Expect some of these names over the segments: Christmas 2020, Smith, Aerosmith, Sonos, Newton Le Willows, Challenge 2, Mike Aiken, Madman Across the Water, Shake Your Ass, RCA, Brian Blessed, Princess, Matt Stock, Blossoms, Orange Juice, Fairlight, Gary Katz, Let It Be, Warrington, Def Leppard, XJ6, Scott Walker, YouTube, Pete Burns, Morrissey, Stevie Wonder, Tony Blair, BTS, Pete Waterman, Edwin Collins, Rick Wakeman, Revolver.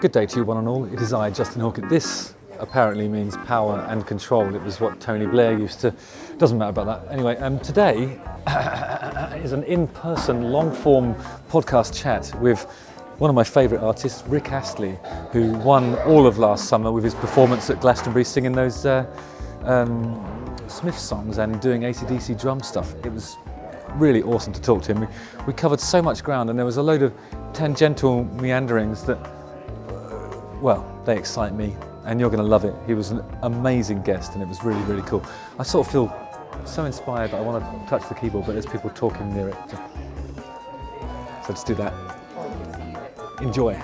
Good day to you one and all, it is I, Justin Hawkins. This apparently means power and control. It was what Tony Blair used to, doesn't matter about that. Anyway, today is an in-person long-form podcast chat with one of my favourite artists, Rick Astley, who won all of last summer with his performance at Glastonbury singing those Smith songs and doing AC/DC drum stuff. It was really awesome to talk to him. We covered so much ground and there was a load of tangential meanderings that, well, they excite me and you're going to love it. He was an amazing guest and it was really, really cool. I sort of feel so inspired that I want to touch the keyboard, but there's people talking near it. So let's do that. Enjoy.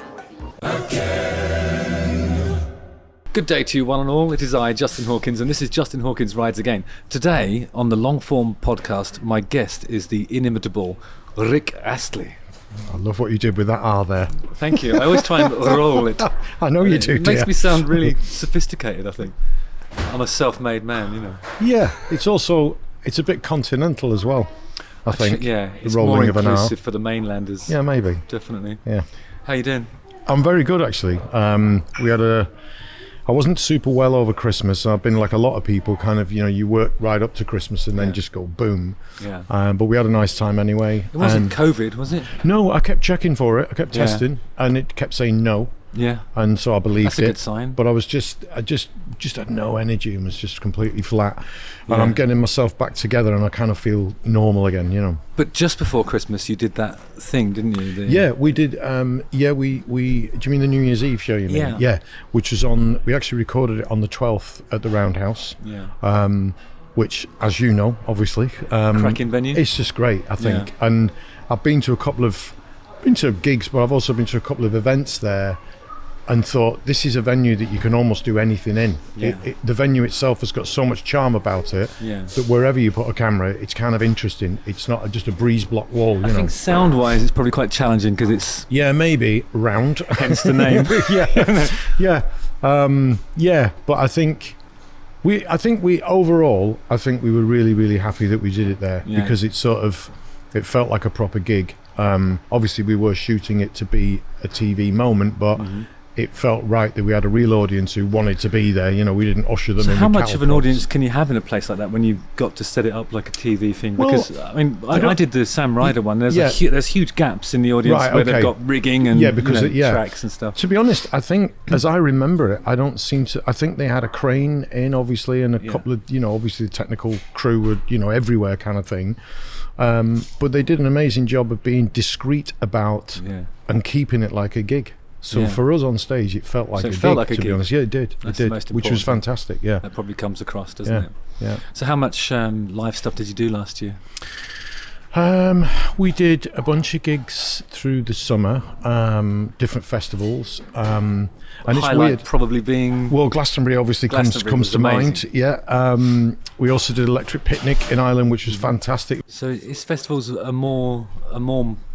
Good day to you one and all, it is I, Justin Hawkins, and this is Justin Hawkins Rides Again. Today on the Long Form Podcast, my guest is the inimitable Rick Astley. I love what you did with that R there. Thank you. I always try and roll it. I know you do, dear. It makes me sound really sophisticated, I think. I'm a self-made man, you know. Yeah, it's also, it's a bit continental as well, I think. Yeah, it's more inclusive for the mainlanders. Yeah, maybe. Definitely. Yeah. How you doing? I'm very good, actually. We had a... I wasn't super well over Christmas. I've been like a lot of people, kind of, you know, you work right up to Christmas and then just go boom. Yeah. But we had a nice time anyway. It wasn't COVID, was it? No, I kept checking for it. I kept testing, and it kept saying no. Yeah. And so I believed it. That's a good sign. But I was just, I just had no energy and was just completely flat. And I'm getting myself back together, and I kind of feel normal again, you know. But just before Christmas, you did that thing, didn't you? Yeah, we did. We do you mean the New Year's Eve show? You mean? Yeah. Yeah, which was on. We actually recorded it on the 12th at the Roundhouse. Yeah. Which, as you know, obviously, cracking venue. It's just great, I think. Yeah. And I've been to a couple of, gigs, but I've also been to a couple of events there. And thought, this is a venue that you can almost do anything in. Yeah. The venue itself has got so much charm about it that wherever you put a camera, it's kind of interesting. It's not just a breeze block wall. You know? I think sound-wise, it's probably quite challenging because it's maybe round, hence the name. But I think overall, I think we were really, really happy that we did it there because it sort of felt like a proper gig. Obviously, we were shooting it to be a TV moment, but. It felt right that we had a real audience who wanted to be there. You know, we didn't usher them in. So how much of an audience can you have in a place like that when you've got to set it up like a TV thing? Well, because, I mean, I did the Sam Ryder one. There's, there's huge gaps in the audience where they've got rigging and tracks and stuff. To be honest, I think, as I remember it, I don't seem to... I think they had a crane in, obviously, and a couple of, you know, obviously the technical crew were, you know, everywhere kind of thing. But they did an amazing job of being discreet about and keeping it like a gig. So for us on stage, it felt like a gig, to be honest. Yeah, it did. It did, which was fantastic, yeah. That probably comes across, doesn't it? Yeah. So how much live stuff did you do last year? We did a bunch of gigs through the summer, different festivals. And it's weird. Probably being... Well, Glastonbury obviously comes to mind. Yeah. We also did Electric Picnic in Ireland, which was fantastic. So these festivals are more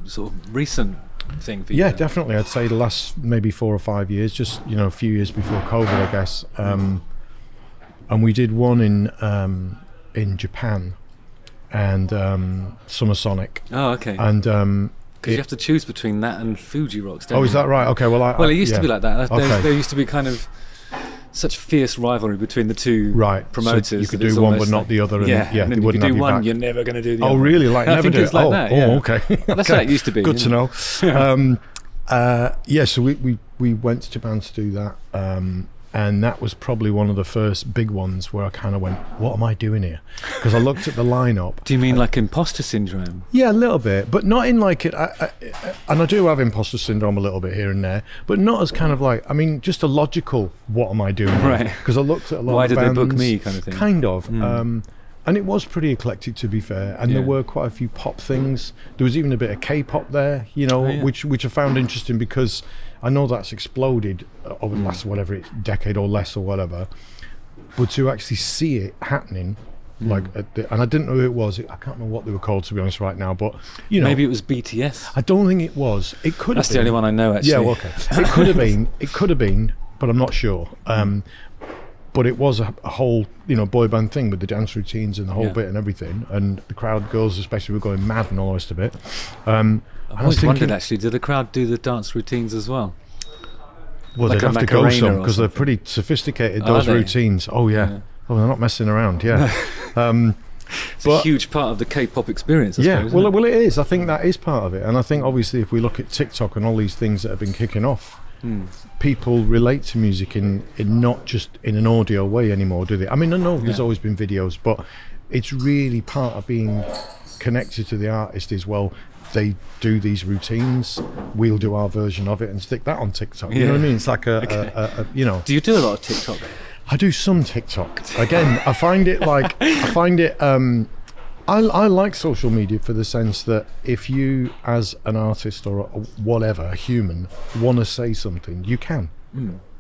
sort of recent thing for you? Yeah, definitely. I'd say the last maybe 4 or 5 years, just, you know, a few years before COVID, I guess. And we did one in Japan, and Summer Sonic. Oh, okay. And because you have to choose between that and Fuji Rocks, don't you? Oh, is that right? Okay. Well, it used to be like that. There used to be kind of such fierce rivalry between the two promoters. So you could do one but not the other. And if you do one, you're never going to do the other. Oh, really? Like never do it? Oh, okay. That's how it used to be. Good to know. Yeah, so we went to Japan to do that. And that was probably one of the first big ones where I kind of went, what am I doing here? Because I looked at the lineup. Do you mean like imposter syndrome? Yeah, a little bit, but not in like it. And I do have imposter syndrome a little bit here and there, but not as kind of like, I mean, just a logical, what am I doing here? Right. Because I looked at a lot of bands. Why did they book me kind of thing? Kind of. And it was pretty eclectic, to be fair, and there were quite a few pop things. There was even a bit of K-pop there, you know, which I found interesting because I know that's exploded over the last decade or less or whatever, but to actually see it happening, like and I didn't know who it was. I can't remember what they were called, to be honest, right now. But you know, maybe it was BTS. I don't think it was. It could. That's have been. The only one I know, actually. Yeah, well, okay. It could have been. It could have been, but I'm not sure. But it was a whole, you know, boy band thing with the dance routines and the whole bit and everything, and the crowd, girls especially, were going mad and all the rest of it. I was thinking, wondered actually, did the crowd do the dance routines as well? Well, like they'd have to go some, because they're pretty sophisticated, those routines. Oh, yeah. Oh, they're not messing around, yeah. It's a huge part of the K-pop experience, I suppose, isn't it? Well, it is. I think that is part of it. And I think, obviously, if we look at TikTok and all these things that have been kicking off, people relate to music in not just in an audio way anymore, do they? I mean, I know there's always been videos, but it's really part of being connected to the artist as well. They do these routines, we'll do our version of it and stick that on TikTok. You know what I mean? It's like a you know. Do you do a lot of TikTok? I do some TikTok. Again, I find it like, I like social media for the sense that if you, as an artist or whatever, a human, want to say something, you can.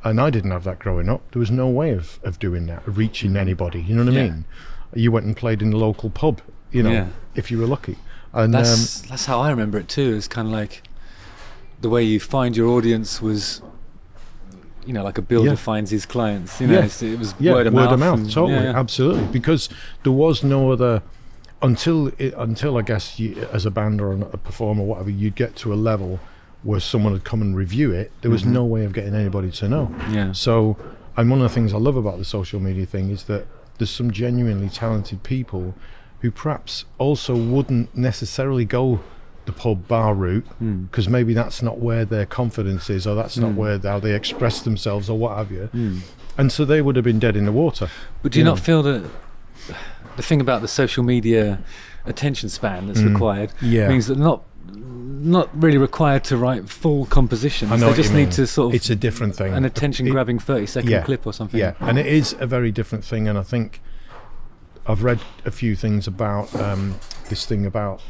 And I didn't have that growing up. There was no way of doing that, of reaching anybody, you know what I mean? You went and played in a local pub, you know, if you were lucky. And that's how I remember it too. It's kind of like the way you find your audience was, you know, like a builder finds his clients, you know, it was word of mouth. And, totally, absolutely. Because there was no other, until I guess you, as a band or a performer or whatever, you'd get to a level where someone would come and review it. There was no way of getting anybody to know. So, and one of the things I love about the social media thing is that there's some genuinely talented people who perhaps also wouldn't necessarily go the pub bar route, because maybe that's not where their confidence is, or that's not where how they express themselves, or what have you. And so they would have been dead in the water. But do you not feel that the thing about the social media attention span that's required means that not really required to write full compositions? They just need to sort of, it's a different thing, an attention grabbing 30-second clip or something. And it is a very different thing. And I think I've read a few things about this thing about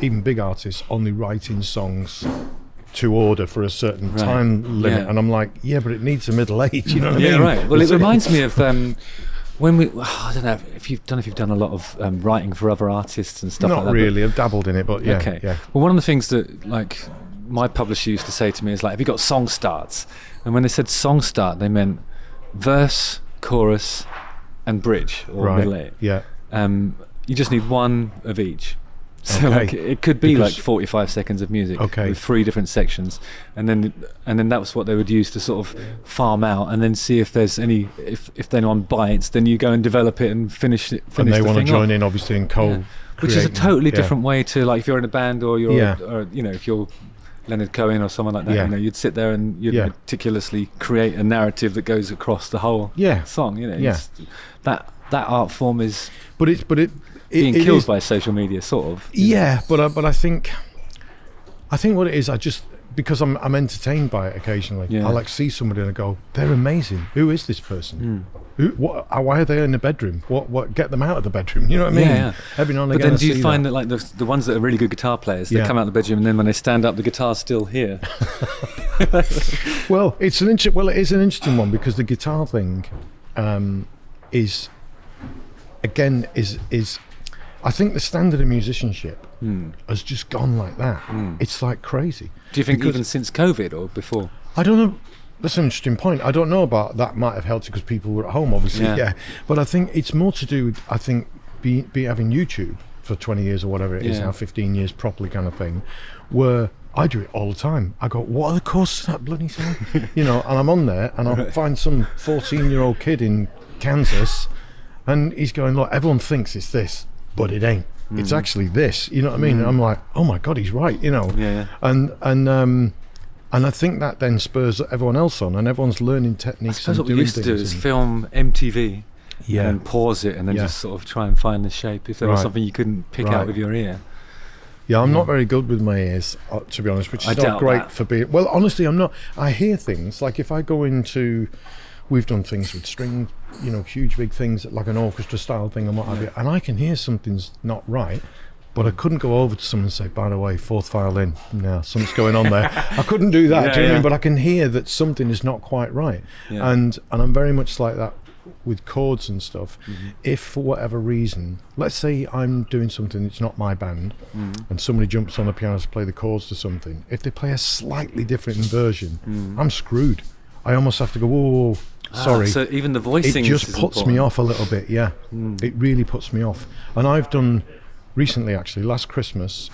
even big artists only writing songs to order for a certain time limit, and I'm like, but it needs a middle age, you know what I mean? Well, it reminds me of when we, I don't know if you've done a lot of writing for other artists and stuff. Not like that, really. I've dabbled in it, but yeah. Okay. Yeah. Well, one of the things that like my publisher used to say to me is like, "Have you got song starts?" And when they said song start, they meant verse, chorus, and bridge, or middle eight. You just need one of each. So like, it could be like 45 seconds of music with 3 different sections, and then that was what they would use to sort of farm out, and then see if there's any, if anyone bites, then you go and develop it and finish it. And they want to join in, obviously, in cold, which is a totally different way to, like, if you're in a band or you're, or, you know, if you're Leonard Cohen or someone like that, you know, you'd sit there and you'd meticulously create a narrative that goes across the whole song. You know, that art form is, but it's being killed by social media, sort of. Yeah, but I think, what it is, I just, because I'm entertained by it occasionally. I like see somebody and I go, they're amazing. Who is this person? Why are they in the bedroom? What? Get them out of the bedroom. You know what I mean? Every now and again. But then, do you find that like the ones that are really good guitar players, they come out of the bedroom, and then when they stand up, the guitar's still here? Well, it is an interesting one, because the guitar thing is I think the standard of musicianship has just gone like that. It's like crazy. Do you think, because even since COVID or before? I don't know. That's an interesting point. I don't know about that. Might have helped, because people were at home, obviously. But I think it's more to do with, I think, be having YouTube for 20 years or whatever it is now, 15 years properly, kind of thing, where I do it all the time. I go, what are the chords to that bloody song? You know, and I'm on there, and I'll find some 14-year-old kid in Kansas, and he's going, look, everyone thinks it's this, but it ain't. It's actually this, you know what I mean? And I'm like, oh my God, he's right, you know? And I think that then spurs everyone else on, and everyone's learning techniques. I suppose what we used to do is film MTV and pause it, and then just sort of try and find the shape, if there was something you couldn't pick out with your ear. Yeah, I'm not very good with my ears, to be honest, which is not great for being, well, honestly, I'm not. I hear things, like if I go into, we've done things with string, you know, huge big things, like an orchestra style thing and what have you, and I can hear something's not right, but I couldn't go over to someone and say, by the way, 4th file in, no, something's going on there. I couldn't do that, do you know what I mean? But I can hear that something is not quite right. And I'm very much like that with chords and stuff. If for whatever reason, let's say I'm doing something that's not my band, and somebody jumps on the piano to play the chords to something, if they play a slightly different version, I'm screwed. I almost have to go, whoa, sorry. So even the voicing, it just puts me off a little bit. It really puts me off. And I've done recently, actually, last Christmas,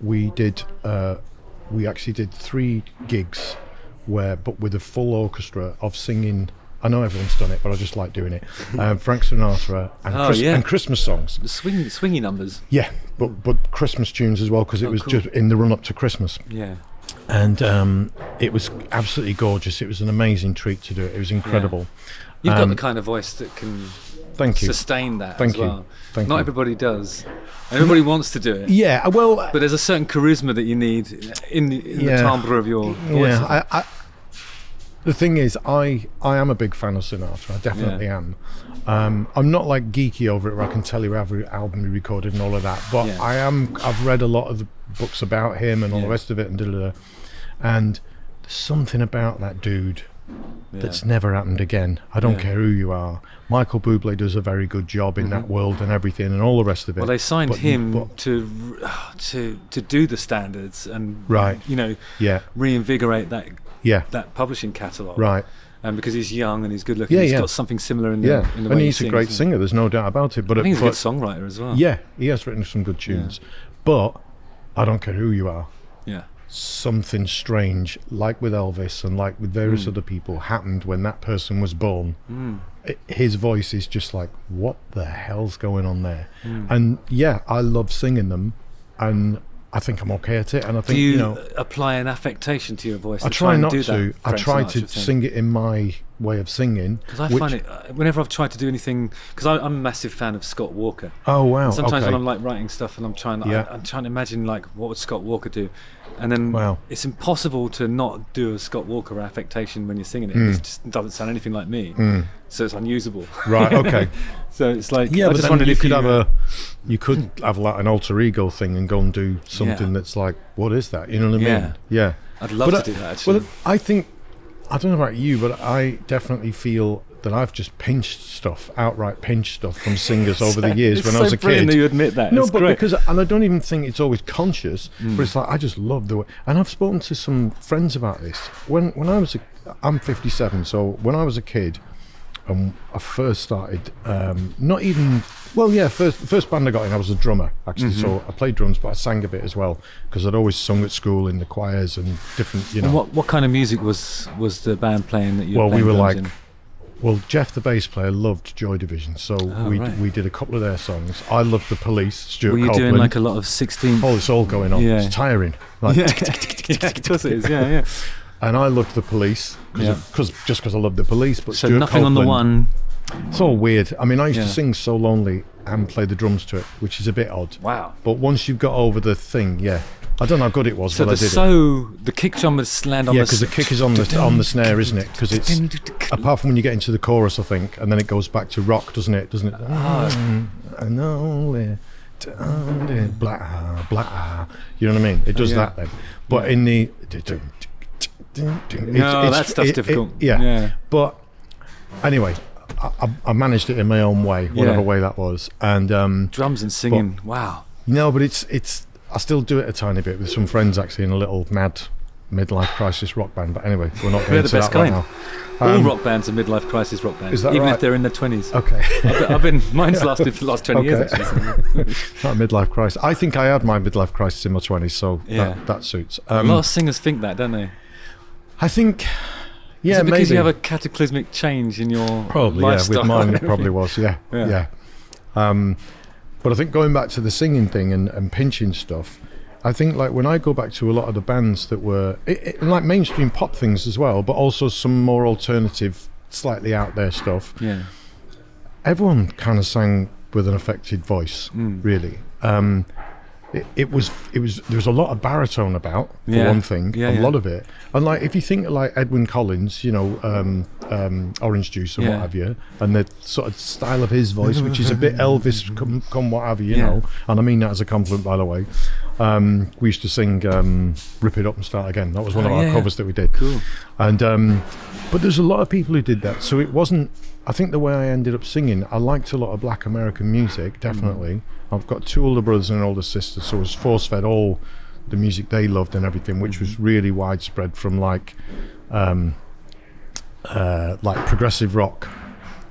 we actually did 3 gigs where, but with a full orchestra of singing. I know everyone's done it, but I just like doing it. Frank Sinatra and, and Christmas songs, the swingy numbers. Yeah, but Christmas tunes as well, because it was just in the run up to Christmas. Yeah, and it was absolutely gorgeous. It was an amazing treat to do it. It was incredible. Yeah. You've got the kind of voice that can sustain that. Thank you. Not everybody does. Everybody wants to do it. Yeah, well, but there's a certain charisma that you need in the timbre of your voice. Yeah, the thing is, I am a big fan of Sinatra. I definitely am. I'm not like geeky over it, where I can tell you every album he recorded and all of that. But I am. I've read a lot of the books about him and all the rest of it, and and there's something about that dude that's never happened again. I don't care who you are. Michael Bublé does a very good job in that world and everything and all the rest of it. Well, they signed him to do the standards and you know, reinvigorate that. Yeah, that publishing catalogue. Right, and because he's young and he's good looking, he's got something similar in the in the way. And he's a great singer. There's no doubt about it. But I think he's a good songwriter as well. Yeah, he has written some good tunes. But I don't care who you are. Yeah, something strange, like with Elvis and like with various other people, happened when that person was born. His voice is just like, what the hell's going on there? And yeah, I love singing them, and I think I'm okay at it, and I think, you know, apply an affectation to your voice. I try not to. I try to sing it in my way of singing. Because I find it, whenever I've tried to do anything, because I'm a massive fan of Scott Walker. Oh wow! And sometimes when I'm like writing stuff and I'm trying, I'm trying to imagine like what would Scott Walker do, and then it's impossible to not do a Scott Walker affectation when you're singing it. It just doesn't sound anything like me, so it's unusable. Right. Okay. So it's like, yeah, I just wondered if you could have a, you could have like an alter ego thing and go and do something that's like, what is that? You know what I mean? Yeah. I'd love to do that actually. Well, I think, I don't know about you, but I definitely feel that I've just pinched stuff, outright pinched stuff from singers over the years when I was a kid. It's so brilliant that you admit that. No, but because, and I don't even think it's always conscious, but it's like, I just love the way, and I've spoken to some friends about this. When I was, I'm 57, so when I was a kid, and I first started, not even, well, yeah, first band I got in, I was a drummer, actually. So I played drums, but I sang a bit as well, because I'd always sung at school in the choirs and different, you know. And what kind of music was the band playing that you were playing? Well, we were like, well, Jeff, the bass player, loved Joy Division, so we did a couple of their songs. I loved The Police, Stuart Copeland. Were you doing like a lot of 16th? Oh, it's all going on. It's tiring. Of course it is, yeah. And I loved The Police, just because I loved The Police. But so Stuart nothing Copeland, on the one. It's all weird. I mean, I used to sing So Lonely and play the drums to it, which is a bit odd. Wow. But once you've got over the thing, I don't know how good it was, but I did it. The kick drum was land on the... Yeah, because the kick is on the snare, isn't it? Because it's... Apart from when you get into the chorus, I think, and then it goes back to rock, doesn't it? I know it. Blah, blah. You know what I mean? It does that then. But in the... that stuff's difficult. But anyway, I managed it in my own way, whatever way that was. And drums and singing, wow. No, but it's. I still do it a tiny bit with some friends actually in a little mad midlife crisis rock band. But anyway, we're not going to that right now. All rock bands are midlife crisis rock bands, even if they're in their 20s. Okay, mine's lasted for the last 20 years. Actually, not a midlife crisis. I think I had my midlife crisis in my 20s, so that suits. A lot of singers think that, don't they? I think, yeah, maybe. Because you have a cataclysmic change in your lifestyle? With mine it probably was, but I think going back to the singing thing and pinching stuff, I think like when I go back to a lot of the bands that were, like mainstream pop things as well, but also some more alternative, slightly out there stuff. Yeah. Everyone kind of sang with an affected voice, really. There was a lot of baritone about, for one thing, a lot of it. And like, if you think like Edwyn Collins, you know, Orange Juice and what have you, and the sort of style of his voice, which is a bit Elvis come what have you, you know, and I mean that as a compliment, by the way. We used to sing Rip It Up and Start Again. That was one of our covers that we did. Cool. And, but there's a lot of people who did that. So it wasn't, I think the way I ended up singing, I liked a lot of black American music, definitely. I've got two older brothers and an older sister, so I was force-fed all the music they loved and everything, which was really widespread from like progressive rock,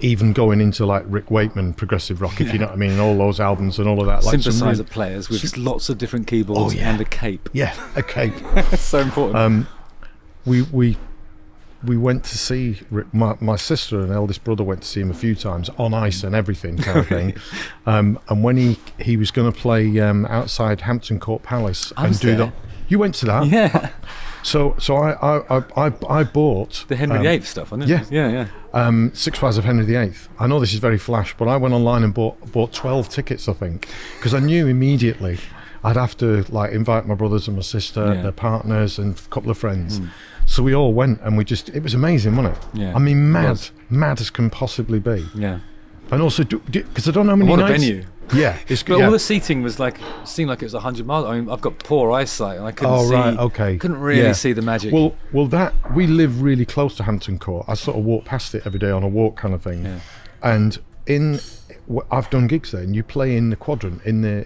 even going into like Rick Wakeman progressive rock, if you know what I mean, and all those albums and all of that. Like synthesizer players with lots of different keyboards and a cape. Yeah, a cape. So important. We we went to see Rick, my sister and eldest brother went to see him a few times on ice and everything kind of thing. And when he was going to play outside Hampton Court Palace and do that, you went to that, yeah. So I bought the Henry VIII stuff, wasn't it? Yeah, yeah, yeah. 6 hours of Henry VIII. I know this is very flash, but I went online and bought 12 tickets, I think, because I knew immediately I'd have to like invite my brothers and my sister, yeah, their partners, and a couple of friends. Mm. So we all went, and we just—it was amazing, wasn't it? Yeah. I mean, mad as can possibly be. Yeah. And also, because I don't know how many nights. Venue. Yeah, but yeah, all the seating was like, seemed like it was 100 miles. I mean, I've got poor eyesight, and I couldn't see. Right, okay. Couldn't really see the magic. Well, that we live really close to Hampton Court. I sort of walk past it every day on a walk, kind of thing. Yeah. And I've done gigs there, and you play in the quadrant, in the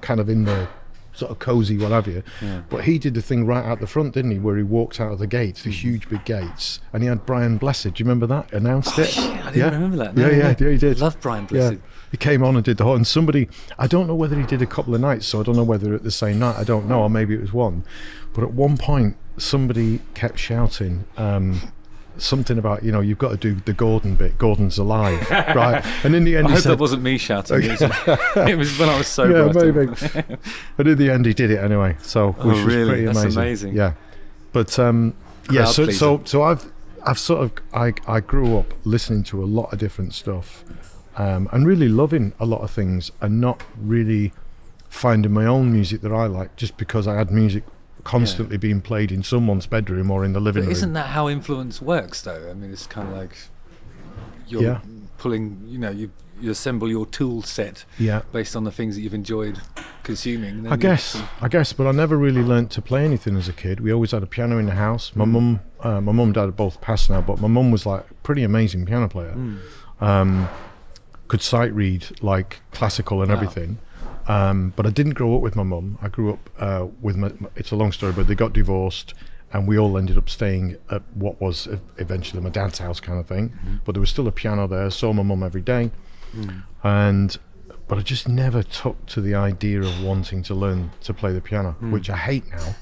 kind of in the sort of cozy, what have you. Yeah. But he did the thing right out the front, didn't he? Where he walked out of the gates, the huge big gates, and he had Brian Blessed. Do you remember that? Announced it. Shit, I didn't remember that. No, yeah, he did. Love Brian Blessed. Yeah. He came on and did the whole. And somebody, I don't know whether he did a couple of nights, so I don't know whether at the same night. I don't know, or maybe it was one. But at one point, somebody kept shouting. Something about, you know, you've got to do the Gordon bit. Gordon's alive, right? And in the end, I hope that wasn't me shouting. It was when I was sober. Yeah, maybe. But in the end, he did it anyway. So, which was pretty amazing. That's amazing. Yeah, but yeah. So I've sort of I grew up listening to a lot of different stuff, and really loving a lot of things, and not really finding my own music that I like just because I had music constantly being played in someone's bedroom or in the living room. Isn't that how influence works, though? I mean, it's kind of like you're pulling, you know, you assemble your tool set based on the things that you've enjoyed consuming. I guess, but I never really learnt to play anything as a kid. We always had a piano in the house. My mum and dad have both passed now, but my mum was like a pretty amazing piano player. Could sight read like classical and everything. But I didn't grow up with my mum. I grew up with my, it's a long story, but they got divorced and we all ended up staying at what was eventually my dad's house kind of thing. But there was still a piano there. I saw my mum every day. But I just never took to the idea of wanting to learn to play the piano, which I hate now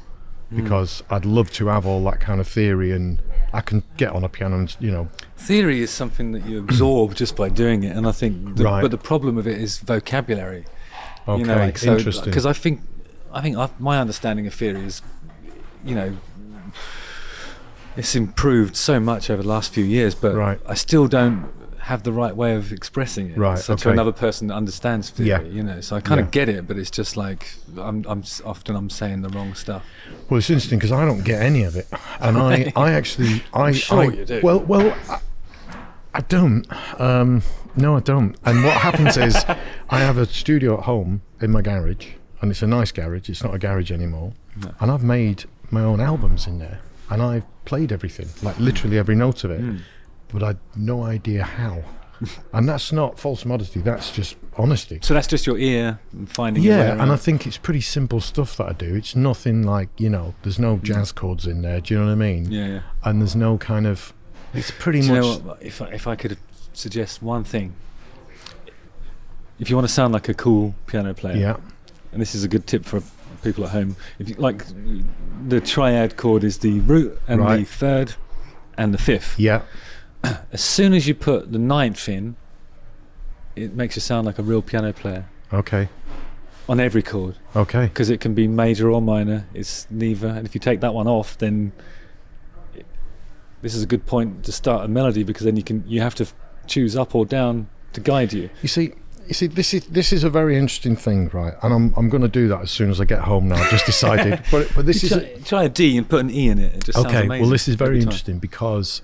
because I'd love to have all that kind of theory, and I can get on a piano and, you know. Theory is something that you absorb just by doing it. And I think, but the problem of it is vocabulary. Okay, you know, like, so, interesting. Because I think my understanding of theory is, you know, it's improved so much over the last few years, but I still don't have the right way of expressing it. So to another person that understands theory, you know, so I kind of get it, but it's just like I'm often saying the wrong stuff. Well, it's interesting because I don't get any of it, and I don't. No, I don't. And what happens is I have a studio at home in my garage, and it's a nice garage. It's not a garage anymore. And I've made my own albums in there, and I've played everything, like literally every note of it, but I'd no idea how. And that's not false modesty, that's just honesty. So that's just your ear and finding your way around. And I think it's pretty simple stuff that I do. It's nothing like, you know, there's no jazz chords in there, do you know what I mean? Yeah, yeah. And there's no kind of, it's pretty much... You know what, if I could suggest one thing, if you want to sound like a cool piano player, and this is a good tip for people at home, if you like, the triad chord is the root and the third and the fifth. As soon as you put the ninth in, it makes you sound like a real piano player. On every chord. Because it can be major or minor, it's neither, and if you take that one off, then this is a good point to start a melody, because then you have to choose up or down to guide you. You see, this is a very interesting thing, right? And I'm going to do that as soon as I get home now. I've just decided. but this try a D and put an E in it. It just sounds amazing. Well, this is very interesting because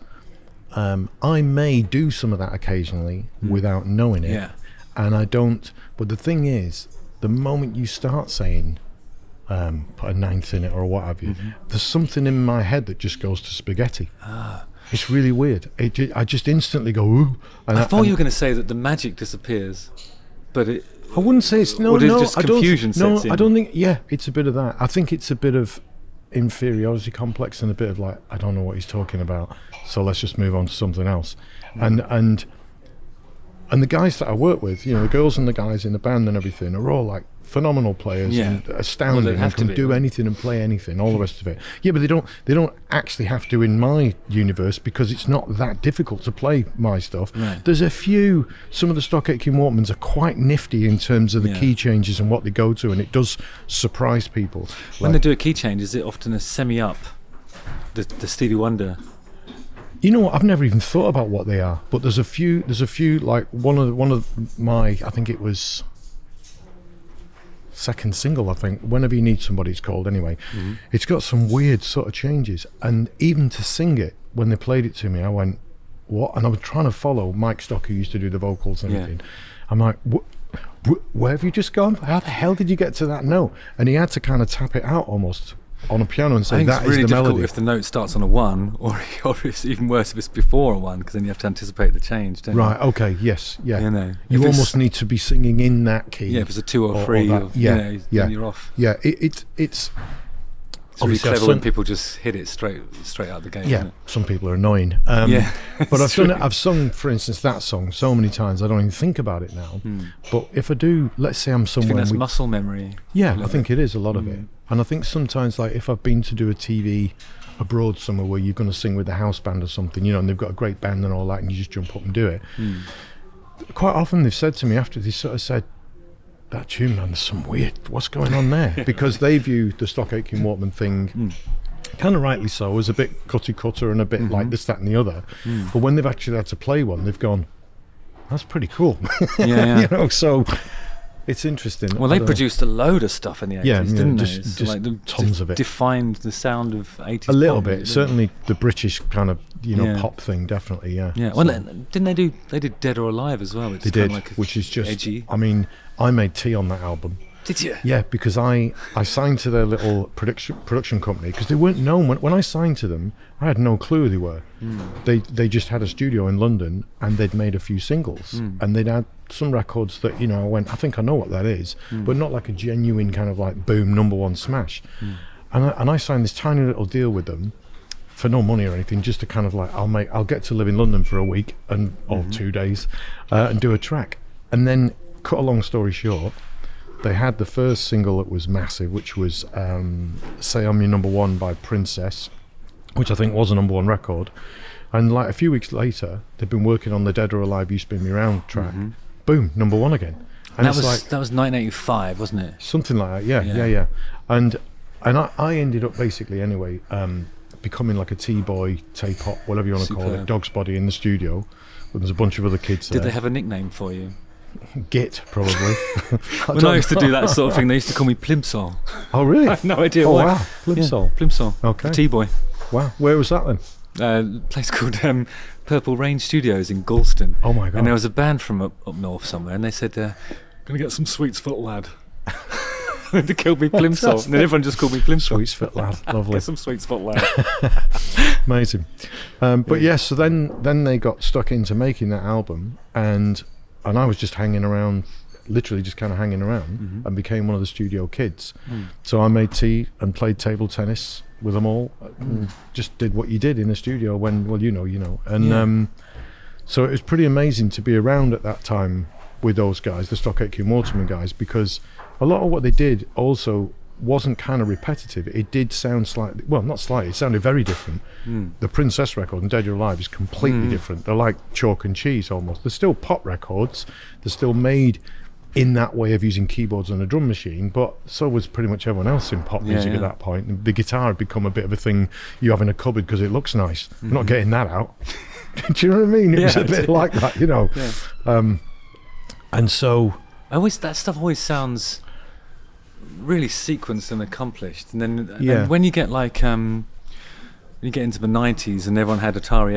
I may do some of that occasionally without knowing it, and I don't. But the thing is, the moment you start saying put a ninth in it or what have you, there's something in my head that just goes to spaghetti. It's really weird. I just instantly go, ooh. And I thought you were going to say that the magic disappears, but it... I wouldn't say it's... No, just confusion sets in? I don't think... Yeah, it's a bit of that. I think it's a bit of inferiority complex and a bit of like, I don't know what he's talking about, so let's just move on to something else. And the guys that I work with, you know, the girls and the guys in the band and everything are all like phenomenal players, and astounding, and can do anything and play anything, all the rest of it. Yeah, but they don't actually have to in my universe, because it's not that difficult to play my stuff. Right. There's a few, some of the Stock Aitken Watermans are quite nifty in terms of the key changes and what they go to, and it does surprise people. When they do a key change, is it often a semi-up, the Stevie Wonder? You know what? I've never even thought about what they are, but there's a few. There's a few, like one of my, I think it was second single, I think, Whenever You Need Somebody, it's called, anyway. Mm-hmm. It's got some weird sort of changes, and even to sing it, when they played it to me, I went, what? And I was trying to follow Mike Stock, who used to do the vocals and everything. I'm like, what? Where have you just gone? How the hell did you get to that note? And he had to kind of tap it out almost on a piano and say, that really is the melody. If the note starts on a one, or it's even worse if it's before a one, because then you have to anticipate the change, don't you? Right, okay, yes, yeah. You know, you almost need to be singing in that key. Yeah, if it's a two or three, or that, you know, then you're off. Yeah, it's really clever when people just hit it straight out of the game. Yeah, some people are annoying. But I've sung, for instance, that song so many times I don't even think about it now. Mm. But if I do, let's say I'm somewhere. Do you think that's muscle memory? Yeah, I think it is a lot of it. And I think sometimes, like, if I've been to do a TV abroad somewhere where you're going to sing with the house band or something, you know, and they've got a great band and all that, and you just jump up and do it. Mm. Quite often they've said to me after, they sort of said, that tune, man, there's some weird, what's going on there? Because they view the Stock Aitken Waterman thing, kind of rightly so, as a bit cutty-cutter and a bit like this, that and the other. Mm. But when they've actually had to play one, they've gone, that's pretty cool. You know, so... It's interesting. Well, they produced a load of stuff in the 80s, didn't they? Just like tons of it. Defined the sound of 80s. A little bit, certainly the British kind of, you know, pop thing, definitely, yeah. Well, didn't they do, they did Dead or Alive as well? They did, which is just edgy. I mean, I made tea on that album. Did you? Yeah, because I signed to their little production company, because they weren't known. When I signed to them, I had no clue who they were. Mm. They just had a studio in London, and they'd made a few singles, and they'd had some records that, you know, I went, I think I know what that is, but not like a genuine kind of like boom #1 smash. And I signed this tiny little deal with them for no money or anything, just to kind of like, I'll get to live in London for a week and or 2 days and do a track. And then, cut a long story short, they had the first single that was massive, which was Say I'm Your #1 by Princess, which I think was a #1 record. And like a few weeks later, they'd been working on the Dead or Alive You Spin Me Round track. Boom, #1 again. And that was like, that was 1985, wasn't it? Something like that, yeah. And I ended up basically, anyway, becoming like a T-boy, T-pop, whatever you want to call it, dog's body in the studio. But there's a bunch of other kids there. Did they have a nickname for you? Git, probably. When I used to do that sort of thing, they used to call me Plimsoll. Oh, really? I have no idea why. Wow. Plimsoll. Yeah, Plimsoll. Okay. T-boy. Wow. Where was that then? A place called Purple Rain Studios in Galston. Oh my God. And there was a band from up north somewhere, and they said, gonna get some sweets for the lad. They killed me Plimsoll, and then everyone just called me Plimsoll. Sweets for lad, lovely. Get some sweets for lad. Amazing. But yes, so then they got stuck into making that album, and I was just hanging around, literally just kind of hanging around, and became one of the studio kids. So I made tea and played table tennis with them all, just did what you did in the studio when, well, you know. And so it was pretty amazing to be around at that time with those guys, the Stock Aitken Waterman guys, because a lot of what they did also wasn't kind of repetitive. It did sound slightly, well, not slightly, it sounded very different. The Princess record and Dead or Alive is completely different. They're like chalk and cheese almost. They're still pop records. They're still made in that way of using keyboards and a drum machine, but so was pretty much everyone else in pop music at that point. The guitar had become a bit of a thing you have in a cupboard because it looks nice. We're not getting that out. Do you know what I mean? It was a bit like that, you know. And so... that stuff always sounds... really sequenced and accomplished, and then and when you get like you get into the 90s and everyone had Atari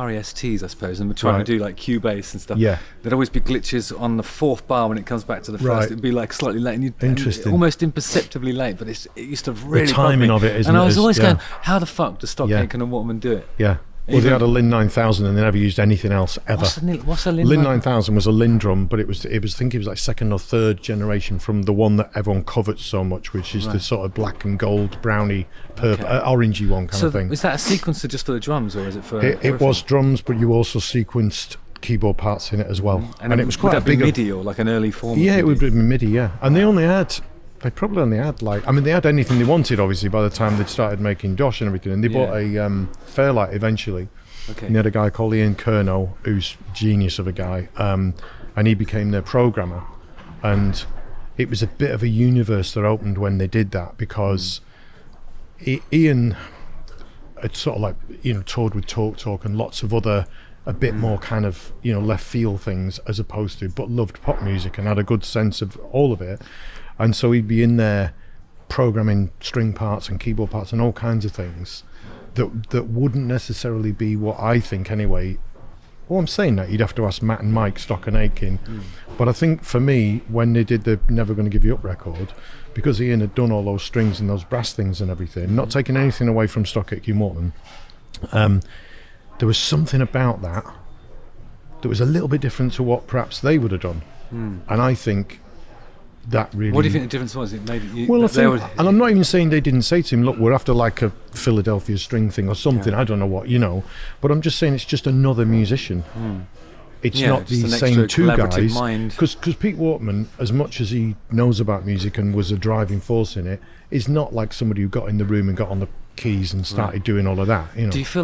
STs, I suppose, and we're trying to do like Cubase and stuff. There'd always be glitches on the fourth bar when it comes back to the first. It'd be like slightly late, and interesting, almost imperceptibly late, but it used to really, the timing of it, and I was always going, how the fuck does Stock Aitken and Waterman do it? Well, they had a Linn 9000 and they never used anything else ever. What's a Linn 9000? Linn 9000 was a Linn drum, but I think it was like second or third generation from the one that everyone covets so much, which is the sort of black and gold, browny, purple, orangey one kind of thing. Is that a sequencer just for the drums, or is it for everything? It was drums, but you also sequenced keyboard parts in it as well. And it was quite a big MIDI or like an early form. Yeah, it would be MIDI, yeah. And they probably only had like, I mean, they had anything they wanted obviously by the time they'd started making DOS and everything, and they bought a Fairlight eventually. Okay. And they had a guy called Ian Curnow, who's genius of a guy, and he became their programmer. And it was a bit of a universe that opened when they did that, because Ian had sort of like, you know, toured with Talk Talk and lots of other a bit more kind of, you know, left field things as opposed to, but loved pop music and had a good sense of all of it. And so he'd be in there programming string parts and keyboard parts and all kinds of things that wouldn't necessarily be what I think anyway. Well, I'm saying that you'd have to ask Matt and Mike Stock and Aitken, but I think for me, when they did the Never Gonna Give You Up record, because Ian had done all those strings and those brass things and everything, not taking anything away from Stock Aitken Waterman, there was something about that that was a little bit different to what perhaps they would have done, and I think that really. What do you think the difference was? It made you, well, I think, and I'm not even saying they didn't say to him, "Look, we're after like a Philadelphia string thing or something." Yeah. I don't know what, you know, but I'm just saying it's just another musician. It's not the same two guys. Because Pete Waterman, as much as he knows about music and was a driving force in it, is not like somebody who got in the room and got on the keys and started doing all of that. You know. Do you feel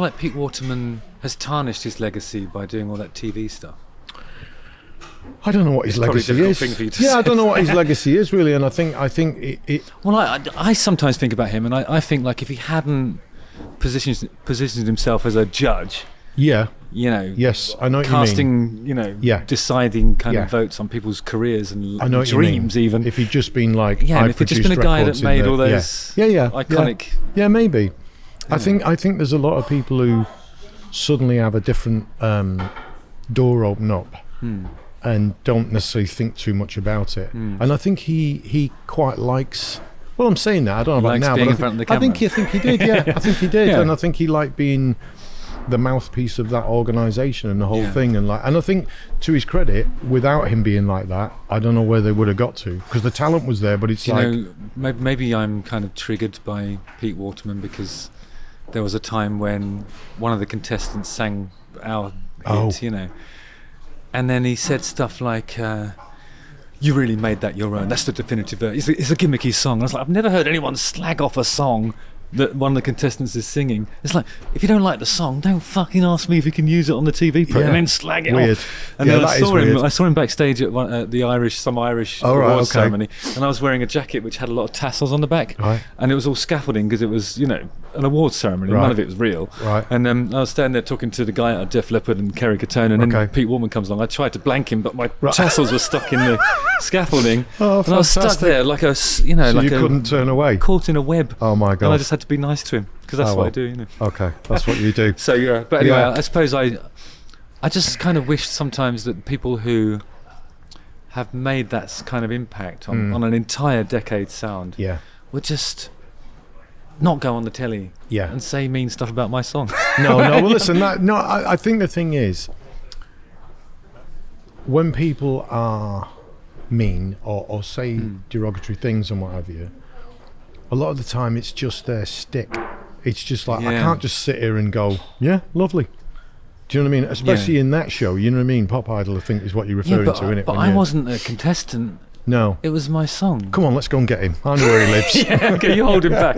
like Pete Waterman has tarnished his legacy by doing all that TV stuff? I don't know what his legacy is. I don't know what his legacy is really, and I think it. Well, I sometimes think about him, and I think like if he hadn't positioned himself as a judge, you know, I know what casting, you mean. You know, deciding kind of votes on people's careers and I know dreams even. If he'd just been like, if he'd just been a guy that made all those, iconic, maybe. I think there's a lot of people who suddenly have a different door open up. And don't necessarily think too much about it. And I think he quite likes, well, I'm saying that, I don't know about now, but I think he did, I think he did. And I think he liked being the mouthpiece of that organisation and the whole thing. And I think, to his credit, without him being like that, I don't know where they would have got to, because the talent was there, but it's like... You know, maybe I'm kind of triggered by Pete Waterman because there was a time when one of the contestants sang our hit, you know. And then he said stuff like, "You really made that your own. That's the definitive version. It's a gimmicky song." I was like, I've never heard anyone slag off a song that one of the contestants is singing. It's like, if you don't like the song, don't fucking ask me if you can use it on the TV program and then slag it off. And then I saw him backstage at some Irish awards ceremony, and I was wearing a jacket which had a lot of tassels on the back, and it was all scaffolding because it was, you know, an awards ceremony. None of it was real. And then I was standing there talking to the guy out of Def Leppard and Kerry Katone, and then Pete Waterman comes along. I tried to blank him, but my tassels were stuck in the scaffolding, and I was stuck there like a, you know, so like you couldn't turn away, caught in a web. Oh my god! And I just had to be nice to him because that's what I do, you know. Okay, that's what you do. So yeah, but anyway, I suppose I just kind of wish sometimes that people who have made that kind of impact on an entire decade sound, would just not go on the telly and say mean stuff about my song. No, well listen, I think the thing is, when people are mean or say derogatory things and what have you, a lot of the time it's just their stick. It's just like, I can't just sit here and go, yeah, lovely. Do you know what I mean? Especially in that show, you know what I mean? Pop Idol, I think, is what you're referring to, innit? But I wasn't a contestant. No. It was my song. Come on, let's go and get him. I know where he lives. Okay, you hold him back.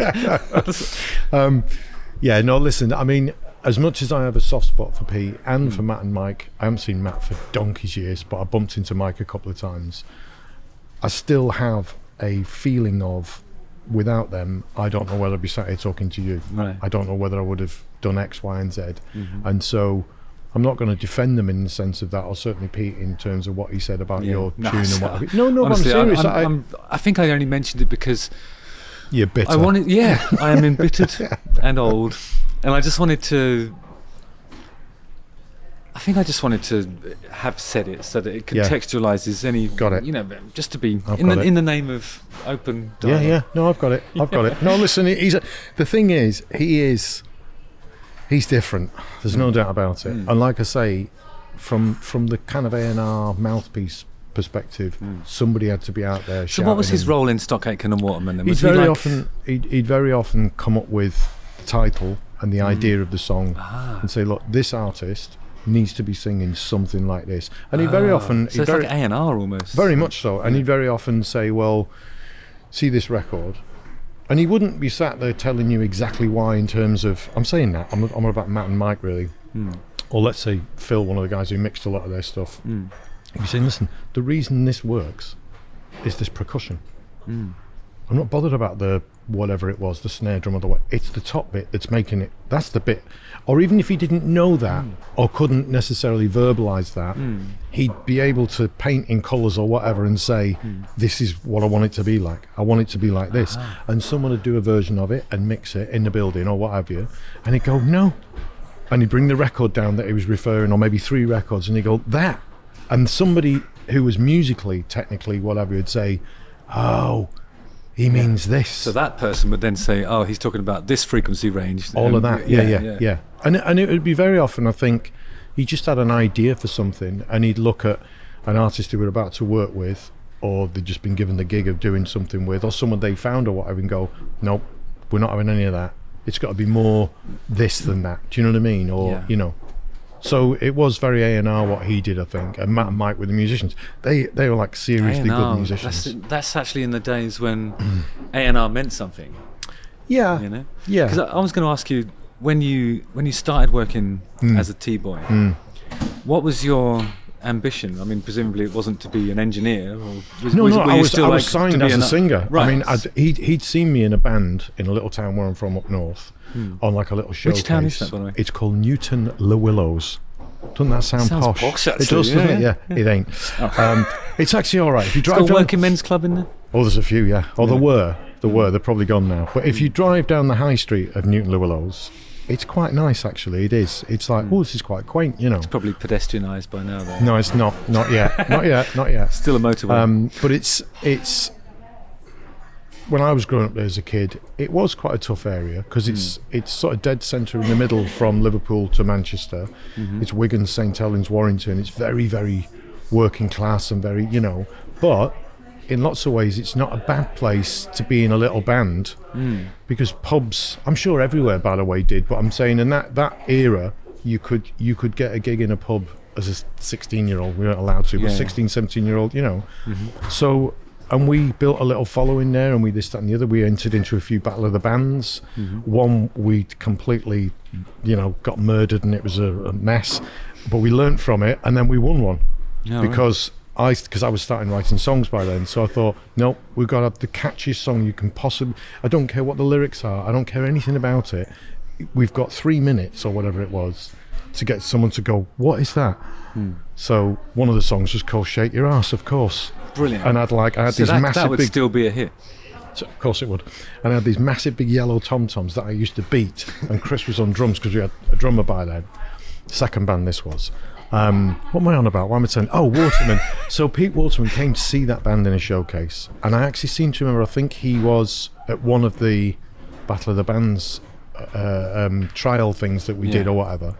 Listen, I mean, as much as I have a soft spot for Pete and for Matt and Mike, I haven't seen Matt for donkey's years, but I bumped into Mike a couple of times. I still have a feeling of, without them, I don't know whether I'd be sat here talking to you. Right. I don't know whether I would have done X, Y, and Z. And so I'm not going to defend them in the sense of that, or certainly Pete in terms of what he said about your tune and what have you. No, honestly, but I'm serious. I think I only mentioned it because... You're bitter. I am embittered and old. And I just wanted to... I think I just wanted to have said it so that it contextualises any, you know, just to be in the name of open dialogue. No, I've got it. I've got it. No, listen, the thing is, he's different. There's no doubt about it. And like I say, from the kind of A&R mouthpiece perspective, somebody had to be out there. So what was his role in Stock Aitken and Waterman? Then? He'd very often come up with the title and the idea of the song and say, look, this artist needs to be singing something like this. And he very often... So it's like A&R almost. Very much so. And he'd very often say, well, see this record. And he wouldn't be sat there telling you exactly why in terms of... I'm saying that. I'm about Matt and Mike, really. Mm. Or let's say Phil, one of the guys who mixed a lot of their stuff. Mm. He'd be saying, listen, the reason this works is this percussion. Mm. I'm not bothered about the whatever it was, the snare drum or the what. It's the top bit that's making it. That's the bit. Or even if he didn't know that or couldn't necessarily verbalize that, he'd be able to paint in colors or whatever and say, this is what I want it to be like. I want it to be like this. And someone would do a version of it and mix it in the building or what have you. And he'd go, no. And he'd bring the record down that he was referring, or maybe 3 records, and he'd go, that. And somebody who was musically, technically, whatever, would say, oh, he means this. So that person would then say, oh, he's talking about this frequency range. All of that, yeah. And it would be very often, I think, he just had an idea for something and he'd look at an artist who were about to work with, or they'd just been given the gig of doing something with, or someone they found or whatever, and go, nope, we're not having any of that. It's got to be more this than that. Do you know what I mean? Or, you know. So it was very A&R what he did, I think. And Matt and Mike were the musicians. They were like seriously good musicians. That's actually in the days when A&R meant something. Yeah. You know? Yeah. Because I was going to ask you, when you started working as a T-boy, what was your ambition? I mean, presumably it wasn't to be an engineer. Or was, no, I was signed as a singer. Right. I mean, he'd seen me in a band in a little town where I'm from up north. On like a little showcase. Which town is that, by the way? It's called Newton Le Willows. Doesn't that sound posh? Box, actually, it does, doesn't it? Yeah, it ain't. It's actually all right. If you drive down, working men's club in there? Oh, there's a few, yeah. Oh, there were. There were. They're probably gone now. But if you drive down the high street of Newton Le Willows, it's quite nice, actually. It is. It's like, oh, this is quite quaint, you know. It's probably pedestrianised by now, though. No, it's not. Not yet. Not yet. Not yet. Still a motorway. But it's... When I was growing up there as a kid, it was quite a tough area because it's sort of dead centre in the middle from Liverpool to Manchester. It's Wigan, St Helens, Warrington. It's very, very working class and very, you know. But in lots of ways, it's not a bad place to be in a little band because pubs, I'm sure everywhere, by the way, did. But I'm saying in that era, you could get a gig in a pub as a 16-year-old. We weren't allowed to, but 16, 17-year-old, you know. So... And we built a little following there, and we this, that, and the other. We entered into a few Battle of the Bands. One, we completely, you know, got murdered, and it was a mess. But we learned from it, and then we won one. Because I was starting writing songs by then. So I thought, nope, we've got to have the catchiest song you can possibly... I don't care what the lyrics are. I don't care anything about it. We've got 3 minutes or whatever it was to get someone to go, what is that? So one of the songs was called Shake Your Ass, of course. Brilliant. And I had these massive that would big, still be a hit. So of course it would. And I had these massive big yellow tom-toms that I used to beat, and Chris was on drums because we had a drummer by then. Second band this was. What am I on about? Why am I telling? Oh, Waterman. So Pete Waterman came to see that band in a showcase, and I actually seem to remember, I think he was at one of the Battle of the Bands trial things that we did or whatever.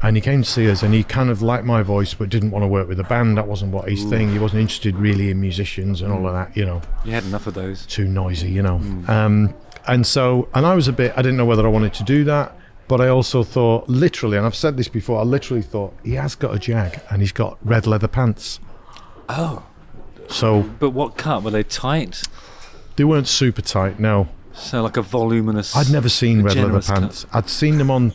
And he came to see us, and he kind of liked my voice but didn't want to work with a band. That wasn't what his thing. He wasn't interested really in musicians and all of that, you know. You had enough of those. Too noisy, you know. And so, and I was a bit, I didn't know whether I wanted to do that, but I also thought, literally, and I've said this before, I literally thought, he has got a Jag and he's got red leather pants. Oh. So. But what cut? Were they tight? They weren't super tight, no. So like a voluminous... I'd never seen red leather pants. Cut. I'd seen them on...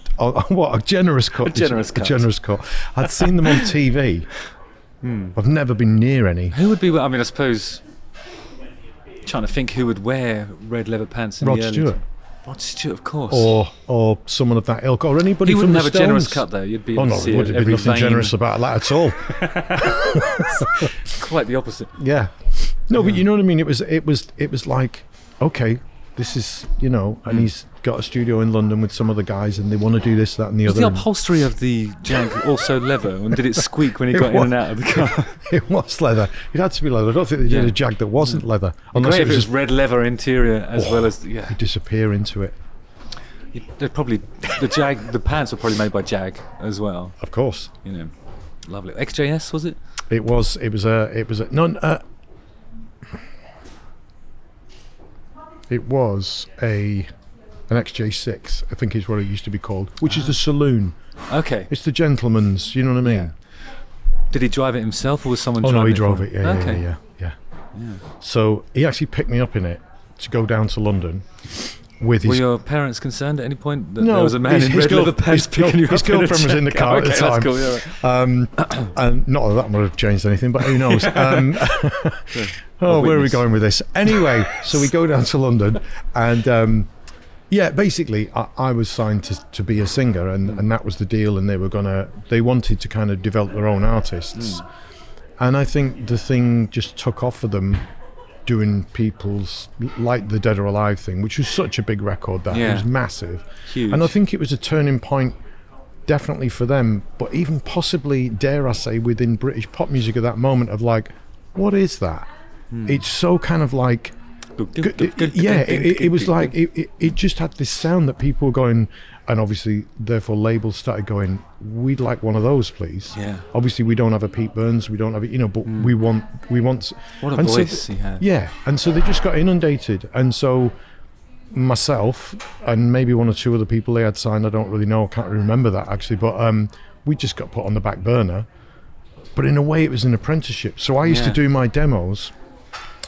what, a generous cut? A generous cut. I'd seen them on TV. I've never been near any. Who would be... I mean, I suppose... Trying to think who would wear red leather pants in the early... Rod Stewart. Rod Stewart, of course. Or someone of that ilk. Or anybody from the Stones. You wouldn't have a generous cut, though. You'd be... Oh, no, there would have been nothing generous about that at all. It's quite the opposite. Yeah. No, but you know what I mean? It was like, okay... This is, you know, and he's got a studio in London with some other guys, and they want to do this, that, and the other. Was the upholstery of the Jag also leather, and did it squeak when it got in and out of the car? It was leather. It had to be leather. I don't think they did a Jag that wasn't leather. Unless it was just red leather interior as well as... Yeah. You disappear into it. The pants were probably made by Jag as well. Of course. You know, lovely. XJS, was it? It was a an XJ6, I think is what it used to be called, which is the saloon. Okay. It's the gentleman's, you know what I mean? Yeah. Did he drive it himself or was someone driving it? Oh no, he drove it, yeah. So he actually picked me up in it to go down to London with his... Were your parents concerned at any point that there was a man in red leather pants picking you up? His girlfriend was in the car at the time. That's cool, yeah, right. And not that that would have changed anything, but who knows. Where are we going with this? Anyway, so we go down to London and... yeah, basically, I was signed to be a singer, and that was the deal, and they wanted to kind of develop their own artists. Mm. And I think the thing just took off for them doing people's, like the Dead or Alive thing, which was such a big record that it was massive. Huge. And I think it was a turning point definitely for them, but even possibly, dare I say, within British pop music at that moment of like, what is that? Mm. It's so kind of like, it was like it just had this sound that people were going, and obviously therefore labels started going, we'd like one of those, please. Yeah. Obviously we don't have a Pete Burns, we don't have it, you know, but we want. What a voice he had. Yeah, and so they just got inundated, and so myself and maybe one or two other people they had signed, I don't really know, I can't remember that actually, but we just got put on the back burner. But in a way, it was an apprenticeship. So I used to do my demos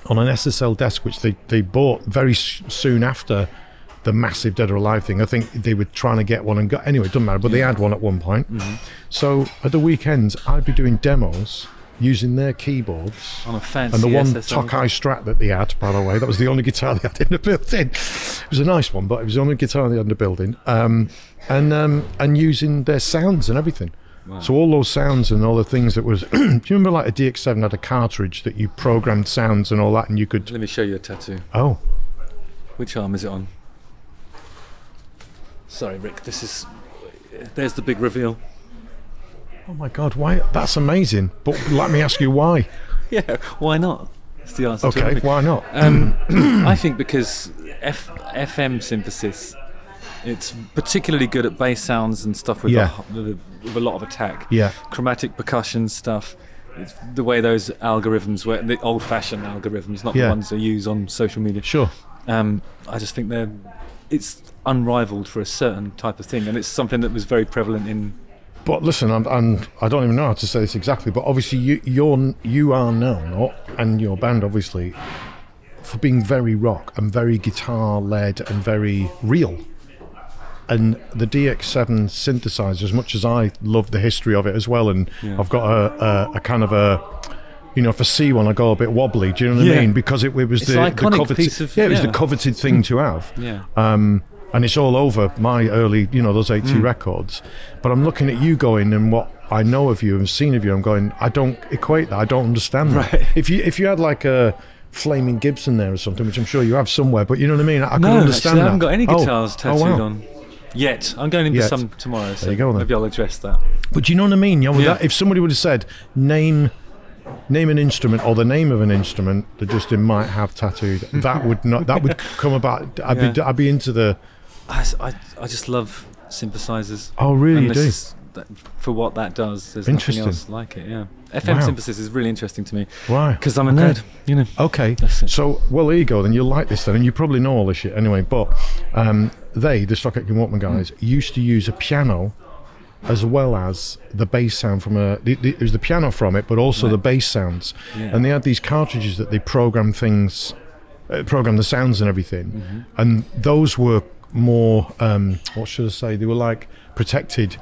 on an SSL desk, which they bought very soon after the massive Dead or Alive thing. I think they were trying to get one and got, anyway, it doesn't matter, but they had one at one point. Mm-hmm. So at the weekends, I'd be doing demos using their keyboards. On a fancy SSL. And the one Tokai Strat that they had, by the way, that was the only guitar they had in the building. It was a nice one, but it was the only guitar they had in the building. And using their sounds and everything. Wow. So all those sounds and all the things that was... Do you remember like a DX7 had a cartridge that you programmed sounds and all that, and you could... Let me show you a tattoo. Oh. Which arm is it on? Sorry, Rick, this is... There's the big reveal. Oh my God, why? That's amazing. But let me ask you why. Yeah, why not? That's the answer to everything. Okay, why not? I think because FM synthesis... It's particularly good at bass sounds and stuff with, with a lot of attack. Yeah. Chromatic percussion stuff. It's the way those algorithms work, the old-fashioned algorithms, not the ones they use on social media. Sure. I just think it's unrivaled for a certain type of thing, and it's something that was very prevalent in. But listen, I don't even know how to say this exactly, but obviously you are now, and your band obviously, for being very rock and very guitar-led and very real. And the DX7 synthesizer, as much as I love the history of it as well, and I've got a kind of a, you know, if I see one, I go a bit wobbly. Do you know what I mean? Because it was the coveted piece of, it was the coveted thing to have. Yeah. And it's all over my early, you know, those 80 records. But I'm looking at you going, and what I know of you and seen of you, I'm going, I don't equate that. I don't understand that. Right. If you had like a Flaming Gibson there or something, which I'm sure you have somewhere, but you know what I mean. I can understand that. I haven't got any guitars tattooed on. Yet. I'm going into some tomorrow, so there you go, maybe I'll address that. But do you know what I mean? You know, that, if somebody would have said, name an instrument or the name of an instrument that Justin might have tattooed, that would not, that would come about. I'd be into the... I just love synthesizers. Oh, really? You do? For what that does, there's nothing else like it, FM synthesis is really interesting to me. Why? Because I'm a nerd, you know. Okay, so, well, there you go, then you'll like this then, and you probably know all this shit anyway, but the Stock Aitken Waterman guys, used to use a piano as well as the bass sound from it was the piano from it, but also the bass sounds. Yeah. And they had these cartridges that they programmed the sounds and everything, and those were more, what should I say, they were like protected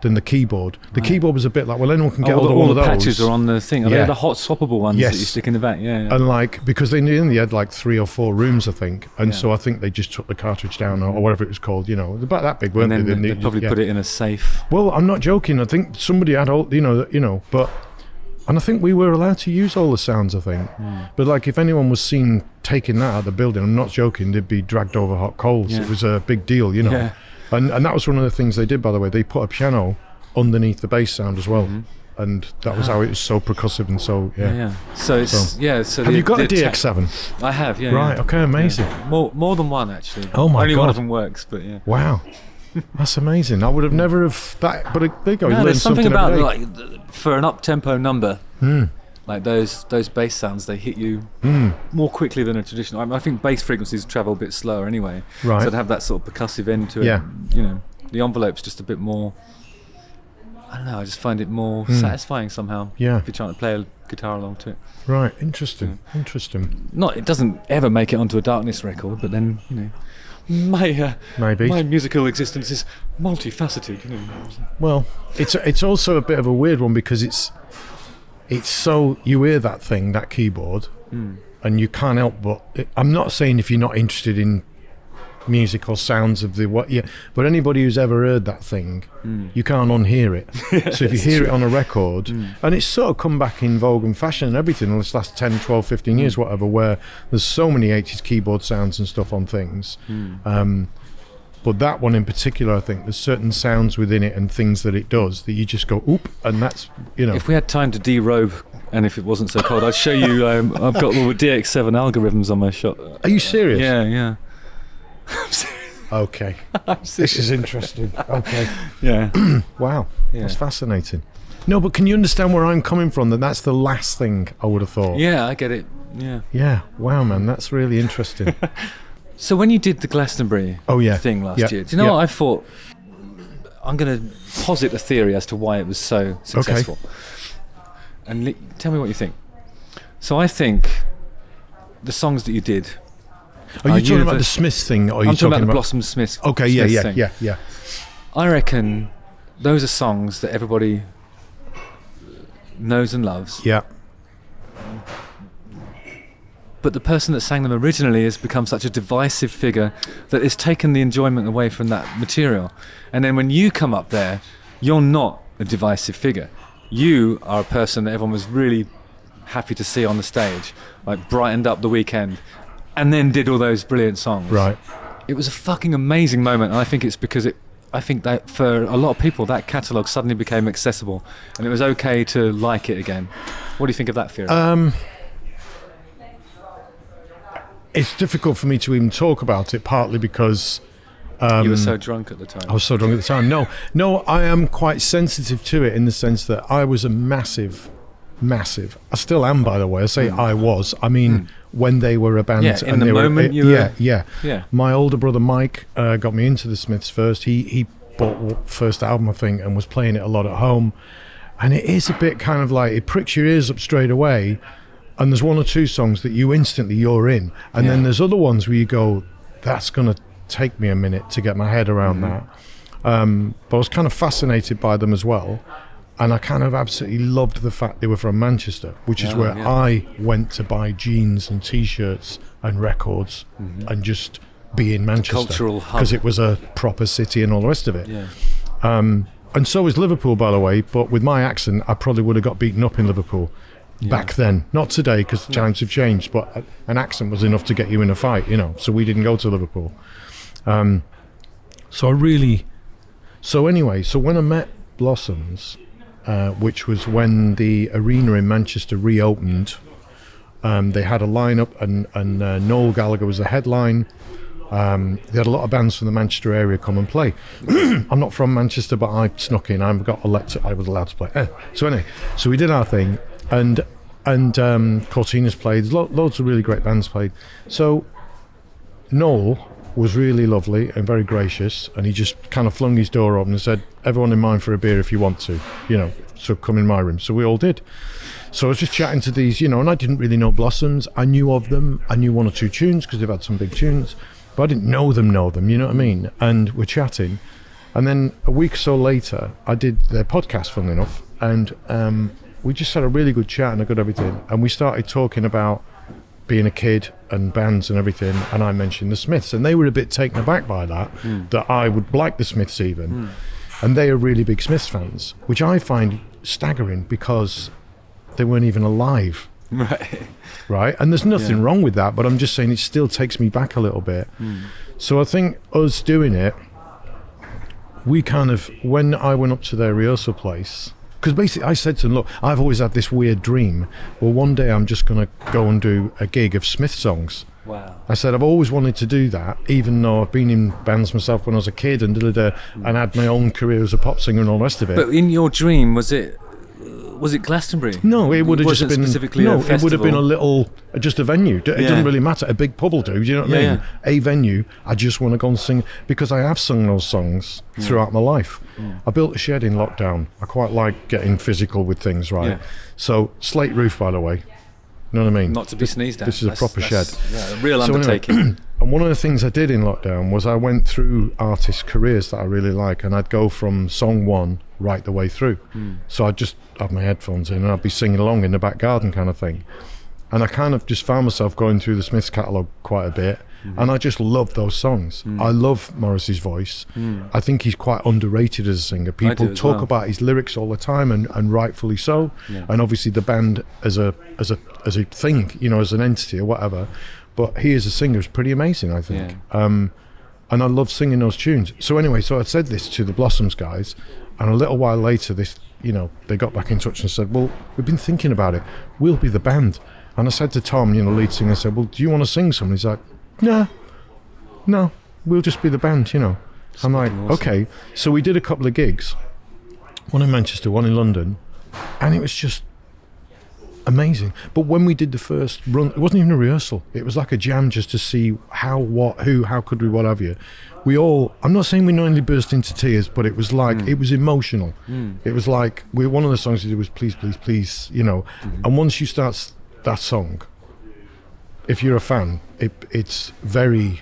than the keyboard. The keyboard was a bit like, well, anyone can get all of those. All the patches are on the thing. Are they the hot swappable ones that you stick in the back? Yeah. And like, because they knew they had like 3 or 4 rooms, I think. And so I think they just took the cartridge down or whatever it was called, you know, about that big, weren't they? They probably put it in a safe. Well, I'm not joking. I think somebody had all, and I think we were allowed to use all the sounds, I think. Mm. But like, if anyone was seen taking that out of the building, I'm not joking, they'd be dragged over hot coals. Yeah. It was a big deal, you know. Yeah. And that was one of the things they did, by the way. They put a piano underneath the bass sound as well, and that was how it was so percussive and so So it's So have you got a DX7? I have. Yeah. Right. Yeah. Okay. Amazing. Yeah. More than one actually. Oh my God. Only one of them works, but yeah. Wow. That's amazing. I would have never have that. But there you go. No, you learn something about like for an up tempo number. Like those bass sounds, they hit you more quickly than a traditional. I mean, I think bass frequencies travel a bit slower anyway. Right. So to have that sort of percussive end to it, you know, the envelope's just a bit more. I don't know. I just find it more satisfying somehow. Yeah. If you're trying to play a guitar along to it. Right. Interesting. Yeah. Interesting. Not. It doesn't ever make it onto a Darkness record, but then you know. My musical existence is multifaceted. You know. Well, it's also a bit of a weird one because it's so you hear that thing, that keyboard, and you can't help but I'm not saying if you're not interested in music or sounds of the but anybody who's ever heard that thing, you can't unhear it. So if you hear it on a record, and it's sort of come back in vogue and fashion and everything in this last 10, 12, 15 years, whatever, where there's so many 80s keyboard sounds and stuff on things. But that one in particular, I think there's certain sounds within it and things that it does that you just go, oop, and that's, you know. If we had time to derobe, and if it wasn't so cold, I'd show you, I've got all the DX7 algorithms on my shop. Are you serious? Yeah, yeah. I'm serious. Okay. I'm serious. This is interesting. Okay. Yeah. Wow. Yeah. That's fascinating. No, but can you understand where I'm coming from? That's the last thing I would have thought. Yeah, I get it. Yeah. Yeah. Wow, man. That's really interesting. So when you did the Glastonbury thing last year, do you know what I thought? I'm going to posit a theory as to why it was so successful. Okay. And tell me what you think. So I think the songs that you did... Are you talking about the Smith thing? Or are you talking about the Blossoms Smith? Okay, yeah. I reckon those are songs that everybody knows and loves. Yeah. But the person that sang them originally has become such a divisive figure that it's taken the enjoyment away from that material. And then when you come up there, you're not a divisive figure. You are a person that everyone was really happy to see on the stage, like brightened up the weekend, and then did all those brilliant songs. Right. It was a fucking amazing moment, and I think it's because I think that for a lot of people, that catalogue suddenly became accessible, and it was okay to like it again. What do you think of that theory? It's difficult for me to even talk about it, partly because... you were so drunk at the time. I was so drunk at the time. No, I am quite sensitive to it in the sense that I was a massive... I still am, by the way. I say I was. I mean, when they were a band... Yeah, in the moment you were... Yeah. My older brother, Mike, got me into the Smiths first. He bought first album, I think, and was playing it a lot at home. And it is a bit kind of like, it pricks your ears up straight away. And there's one or two songs that you're in, and then there's other ones where you go, that's gonna take me a minute to get my head around that. But I was kind of fascinated by them as well, and I kind of absolutely loved the fact they were from Manchester, which is where I went to buy jeans and t-shirts and records and just be in Manchester, because it was a proper city and all the rest of it. And so is Liverpool, by the way, but with my accent I probably would have got beaten up in Liverpool back then, not today because the times have changed, but an accent was enough to get you in a fight, you know, so we didn't go to Liverpool. So when I met Blossoms, which was when the arena in Manchester reopened, they had a lineup, and Noel Gallagher was the headline. They had a lot of bands from the Manchester area come and play. I'm not from Manchester, but I snuck in. I was allowed to play. So anyway, so we did our thing, and Cortina's played. Loads of really great bands played. So Noel was really lovely and very gracious, and he just kind of flung his door open and said, "Everyone in mine for a beer if you want to, you know. So come in my room." So we all did. So I was just chatting to these, you know, and I didn't really know Blossoms. I knew of them. I knew one or two tunes because they've had some big tunes. But I didn't know them, you know what I mean? And we're chatting. And then a week or so later, I did their podcast, funnily enough, and we just had a really good chat and a good everything. And we started talking about being a kid and bands and everything, and I mentioned the Smiths. And they were a bit taken aback by that, that I would like the Smiths even. And they are really big Smiths fans, which I find staggering because they weren't even alive. Right, and there's nothing wrong with that, but I'm just saying it still takes me back a little bit. So I think us doing it, we kind of, when I went up to their rehearsal place, because basically I said to them, look, I've always had this weird dream, well, one day I'm just going to go and do a gig of Smith songs. Wow. I said, I've always wanted to do that, even though I've been in bands myself when I was a kid and had my own career as a pop singer and all the rest of it. But in your dream, was it Was it Glastonbury? No, it would have just been specifically no. It would have been a little, just a venue. It doesn't really matter. A big pub'll do. Do you know what I mean? A venue. I just want to go and sing because I have sung those songs throughout my life. I built a shed in lockdown. I quite like getting physical with things, right? Yeah. So slate roof, by the way. You know what I mean? Not to be sneezed at. This is a proper shed. Yeah, a real undertaking. Anyway, and one of the things I did in lockdown was I went through artists' careers that I really like, and I'd go from song one right the way through. So I'd just have my headphones in and I'd be singing along in the back garden kind of thing. And I kind of just found myself going through the Smiths catalogue quite a bit, and I just love those songs. I love Morrissey's voice. I think he's quite underrated as a singer. People talk about his lyrics all the time, and rightfully so. And obviously the band as a thing, you know, as an entity or whatever. But he as a singer is pretty amazing, I think. And I love singing those tunes. So anyway, so I said this to the Blossoms guys, and a little while later, this, you know, they got back in touch and said, well, we've been thinking about it. We'll be the band. And I said to Tom, you know, lead singer, I said, well, do you want to sing something? He's like, no, we'll just be the band, you know. I'm like, okay. So we did a couple of gigs, one in Manchester, one in London, and it was just amazing. But when we did the first run, it wasn't even a rehearsal. It was like a jam just to see how, what, who, how could we, what have you. We all, I'm not saying we normally burst into tears, but it was like, it was emotional. It was like, one of the songs we did was Please, Please, Please, you know. And once you start that song, if you're a fan, it's very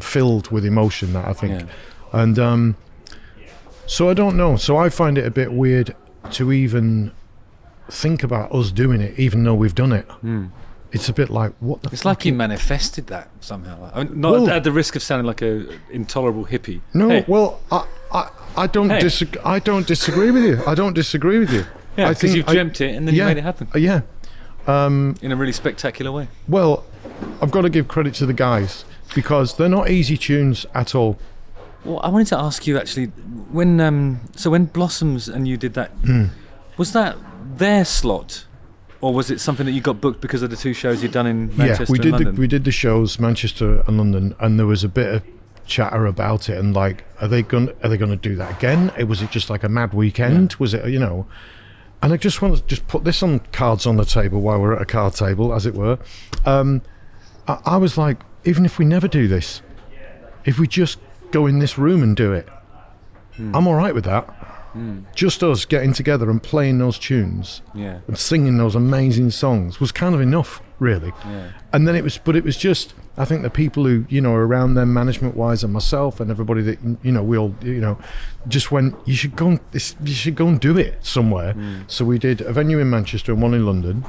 filled with emotion, that I think. And so I don't know. So I find it a bit weird to even think about us doing it, even though we've done it. It's a bit like, what the fuck? It's like you manifested that somehow. I mean, not at the risk of sounding like a intolerable hippie. No, well, I don't disagree with you. I don't disagree with you. Yeah, because you've dreamt it and then you made it happen. In a really spectacular way. Well, I've got to give credit to the guys because they're not easy tunes at all. Well, I wanted to ask you actually, when so when Blossoms and you did that, was that their slot, or was it something that you got booked because of the two shows you'd done in Manchester and London? Yeah, we did the shows Manchester and London, and there was a bit of chatter about it and like, are they going to do that again? Was it just like a mad weekend? Was it, you know? And I just want to just put this on cards on the table while we're at a card table, as it were. I was like, even if we never do this, if we just go in this room and do it, I'm all right with that. Just us getting together and playing those tunes and singing those amazing songs was kind of enough, really. And then it was, but it was just, I think the people who, you know, are around them management-wise and myself and everybody that, you know, we all, you know, just went, you should go and do it somewhere. So we did a venue in Manchester and one in London,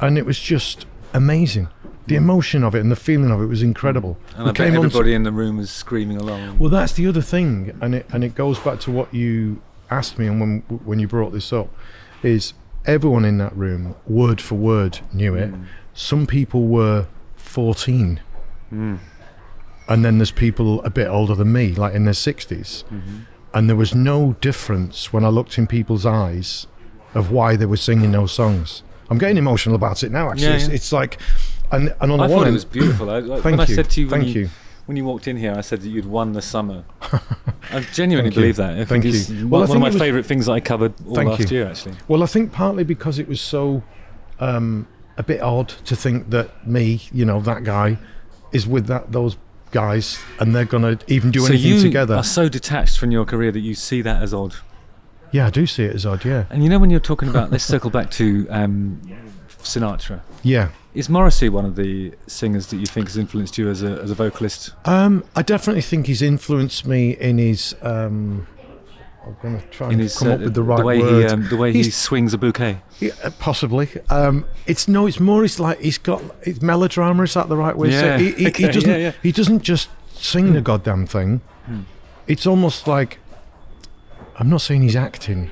and it was just amazing. The emotion of it and the feeling of it was incredible. And I bet everybody in the room was screaming along. Well, that's the other thing, and it goes back to what you asked me, and when you brought this up, is everyone in that room word for word knew it. Some people were 14, and then there's people a bit older than me, like in their 60s, and there was no difference when I looked in people's eyes of why they were singing those songs. I'm getting emotional about it now, actually. It's like, and on the one hand, it was beautiful. I said to you, when you walked in here, I said that you'd won the summer. I genuinely believe that. I think it's well, one of my favourite things that I covered all last year, actually. Well, I think partly because it was so a bit odd to think that me, you know, that guy, is with those guys, and they're going to even do anything together. You are so detached from your career that you see that as odd. Yeah, I do see it as odd, yeah. And you know when you're talking about, let's circle back to Sinatra. Yeah. Is Morrissey one of the singers that you think has influenced you as a vocalist? I definitely think he's influenced me in his. I'm going to try and come up with the right word. The way he swings a bouquet. Yeah, possibly. It's more. It's like he's got melodrama. Is that the right way? Yeah. He doesn't. Yeah, yeah. He doesn't just sing the goddamn thing. It's almost like. I'm not saying he's acting.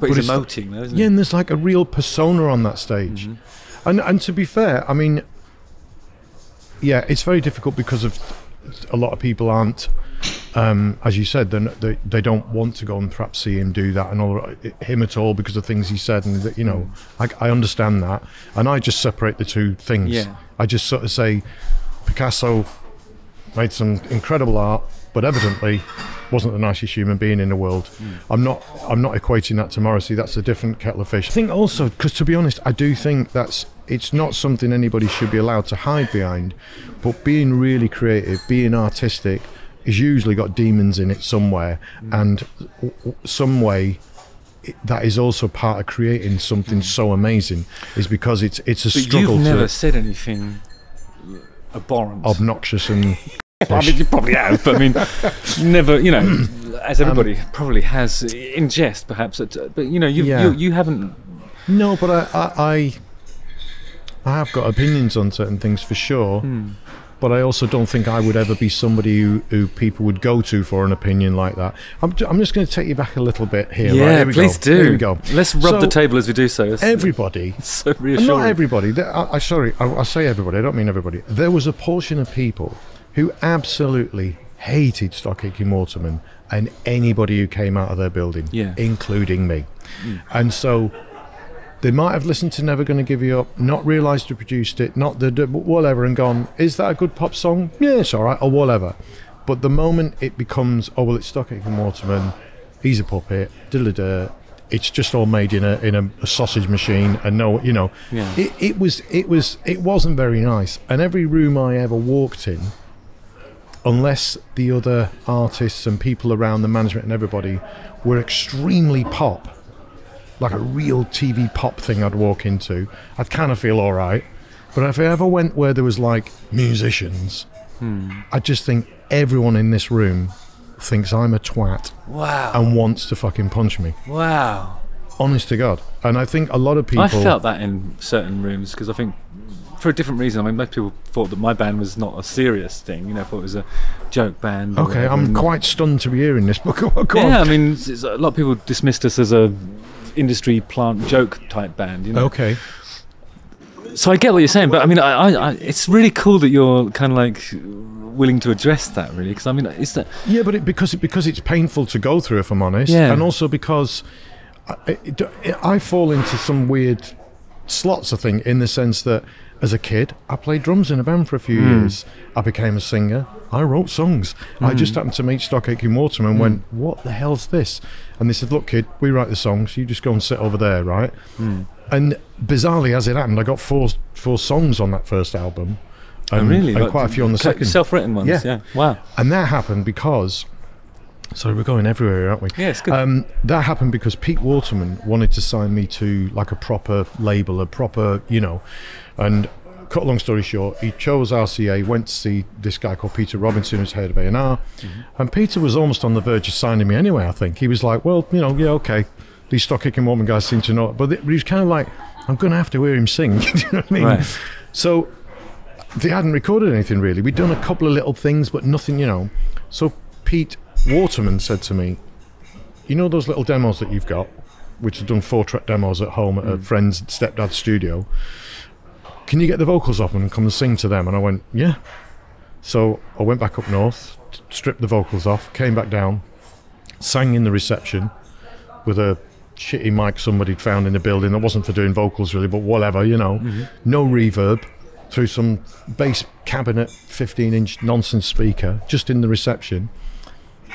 But he's emoting, though, isn't he? Yeah, and there's like a real persona on that stage. And to be fair, I mean, yeah, it's very difficult because of a lot of people aren't, as you said, they don't want to go and perhaps see him do that and him at all because of things he said, and that, you know, I understand that, and I just separate the two things. Yeah. I just sort of say Picasso made some incredible art, but evidently wasn't the nicest human being in the world. I'm not equating that to Morrissey. That's a different kettle of fish. I think also, because to be honest, I do think that's, it's not something anybody should be allowed to hide behind, but being really creative, being artistic, is usually got demons in it somewhere, and some way that is also part of creating something so amazing, is because it's a struggle. You've never said anything abhorrent, obnoxious, and I mean, you probably have, but I mean, never. You know, as everybody probably has in jest, perhaps. But you know, you haven't. No, but I have got opinions on certain things for sure. But I also don't think I would ever be somebody who people would go to for an opinion like that. I'm just going to take you back a little bit here. Yeah, right? Here we please go. Do. Here we go. Let's rub the table as we do so. It's, everybody. It's so reassuring. Not everybody. Sorry, I say everybody. I don't mean everybody. There was a portion of people who absolutely hated Stock Aitken Waterman and anybody who came out of their building, including me. And so they might have listened to Never Gonna Give You Up, not realised who produced it, not the whatever, and gone, is that a good pop song? Yeah, it's all right, or whatever. But the moment it becomes, oh well, it's Stock Aitken Waterman, he's a puppet, it's just all made in a sausage machine, and no, you know, it wasn't very nice. And every room I ever walked in, unless the other artists and people around the management and everybody were extremely pop, like a real TV pop thing I'd walk into, I'd kind of feel all right. But if I ever went where there was like musicians, I just think everyone in this room thinks I'm a twat. Wow. And wants to fucking punch me. Wow. Honest to God. And I think a lot of people... I felt that in certain rooms, because I think for a different reason. I mean, most people thought that my band was not a serious thing, you know, thought it was a joke band. Okay, I'm quite stunned to be hearing this, but go on. I mean, a lot of people dismissed us as a industry plant joke type band, you know. Okay, so I get what you're saying, but I mean, I it's really cool that you're kind of like willing to address that, really, because I mean, is that, yeah, but because it's painful to go through, if I'm honest, and also because I fall into some weird slots, I think, in the sense that as a kid I played drums in a band for a few years, I became a singer, I wrote songs, I just happened to meet Stock Aitken Waterman and went, what the hell's this? And they said, look kid, we write the songs, you just go and sit over there, right? And bizarrely, as it happened, I got four songs on that first album, and, really? And quite a few on the second, self-written ones. Yeah. Wow. And that happened because, sorry, we're going everywhere, aren't we? Yeah, it's good. That happened because Pete Waterman wanted to sign me to like a proper label, a proper, you know, and cut a long story short, he chose RCA, went to see this guy called Peter Robinson, who's head of A&R, and Peter was almost on the verge of signing me anyway, I think. He was like, well, you know, yeah, okay, these Stock Aitken Waterman guys seem to know it, but he was kind of like, I'm going to have to hear him sing, do you know what I mean? Right. So they hadn't recorded anything really. We'd done a couple of little things, but nothing, you know. So Pete Waterman said to me, you know those little demos that you've got, which have done 4-track demos at home at a friend's stepdad's studio, can you get the vocals off and come and sing to them? And I went, yeah. So I went back up north, stripped the vocals off, came back down, sang in the reception with a shitty mic somebody'd found in the building that wasn't for doing vocals really, but whatever, you know, no reverb, through some bass cabinet 15-inch nonsense speaker, just in the reception.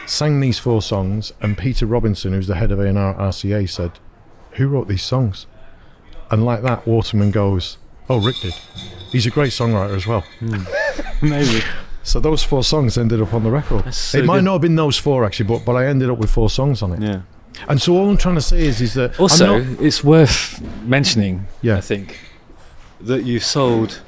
Sang these 4 songs, and Peter Robinson, who's the head of A&R at RCA, said, who wrote these songs? And like that, Waterman goes, oh, Rick did. He's a great songwriter as well. Maybe. So those 4 songs ended up on the record. So it might not have been those 4 actually, but I ended up with 4 songs on it. Yeah. And so all I'm trying to say is that also it's worth mentioning, I think, that you sold,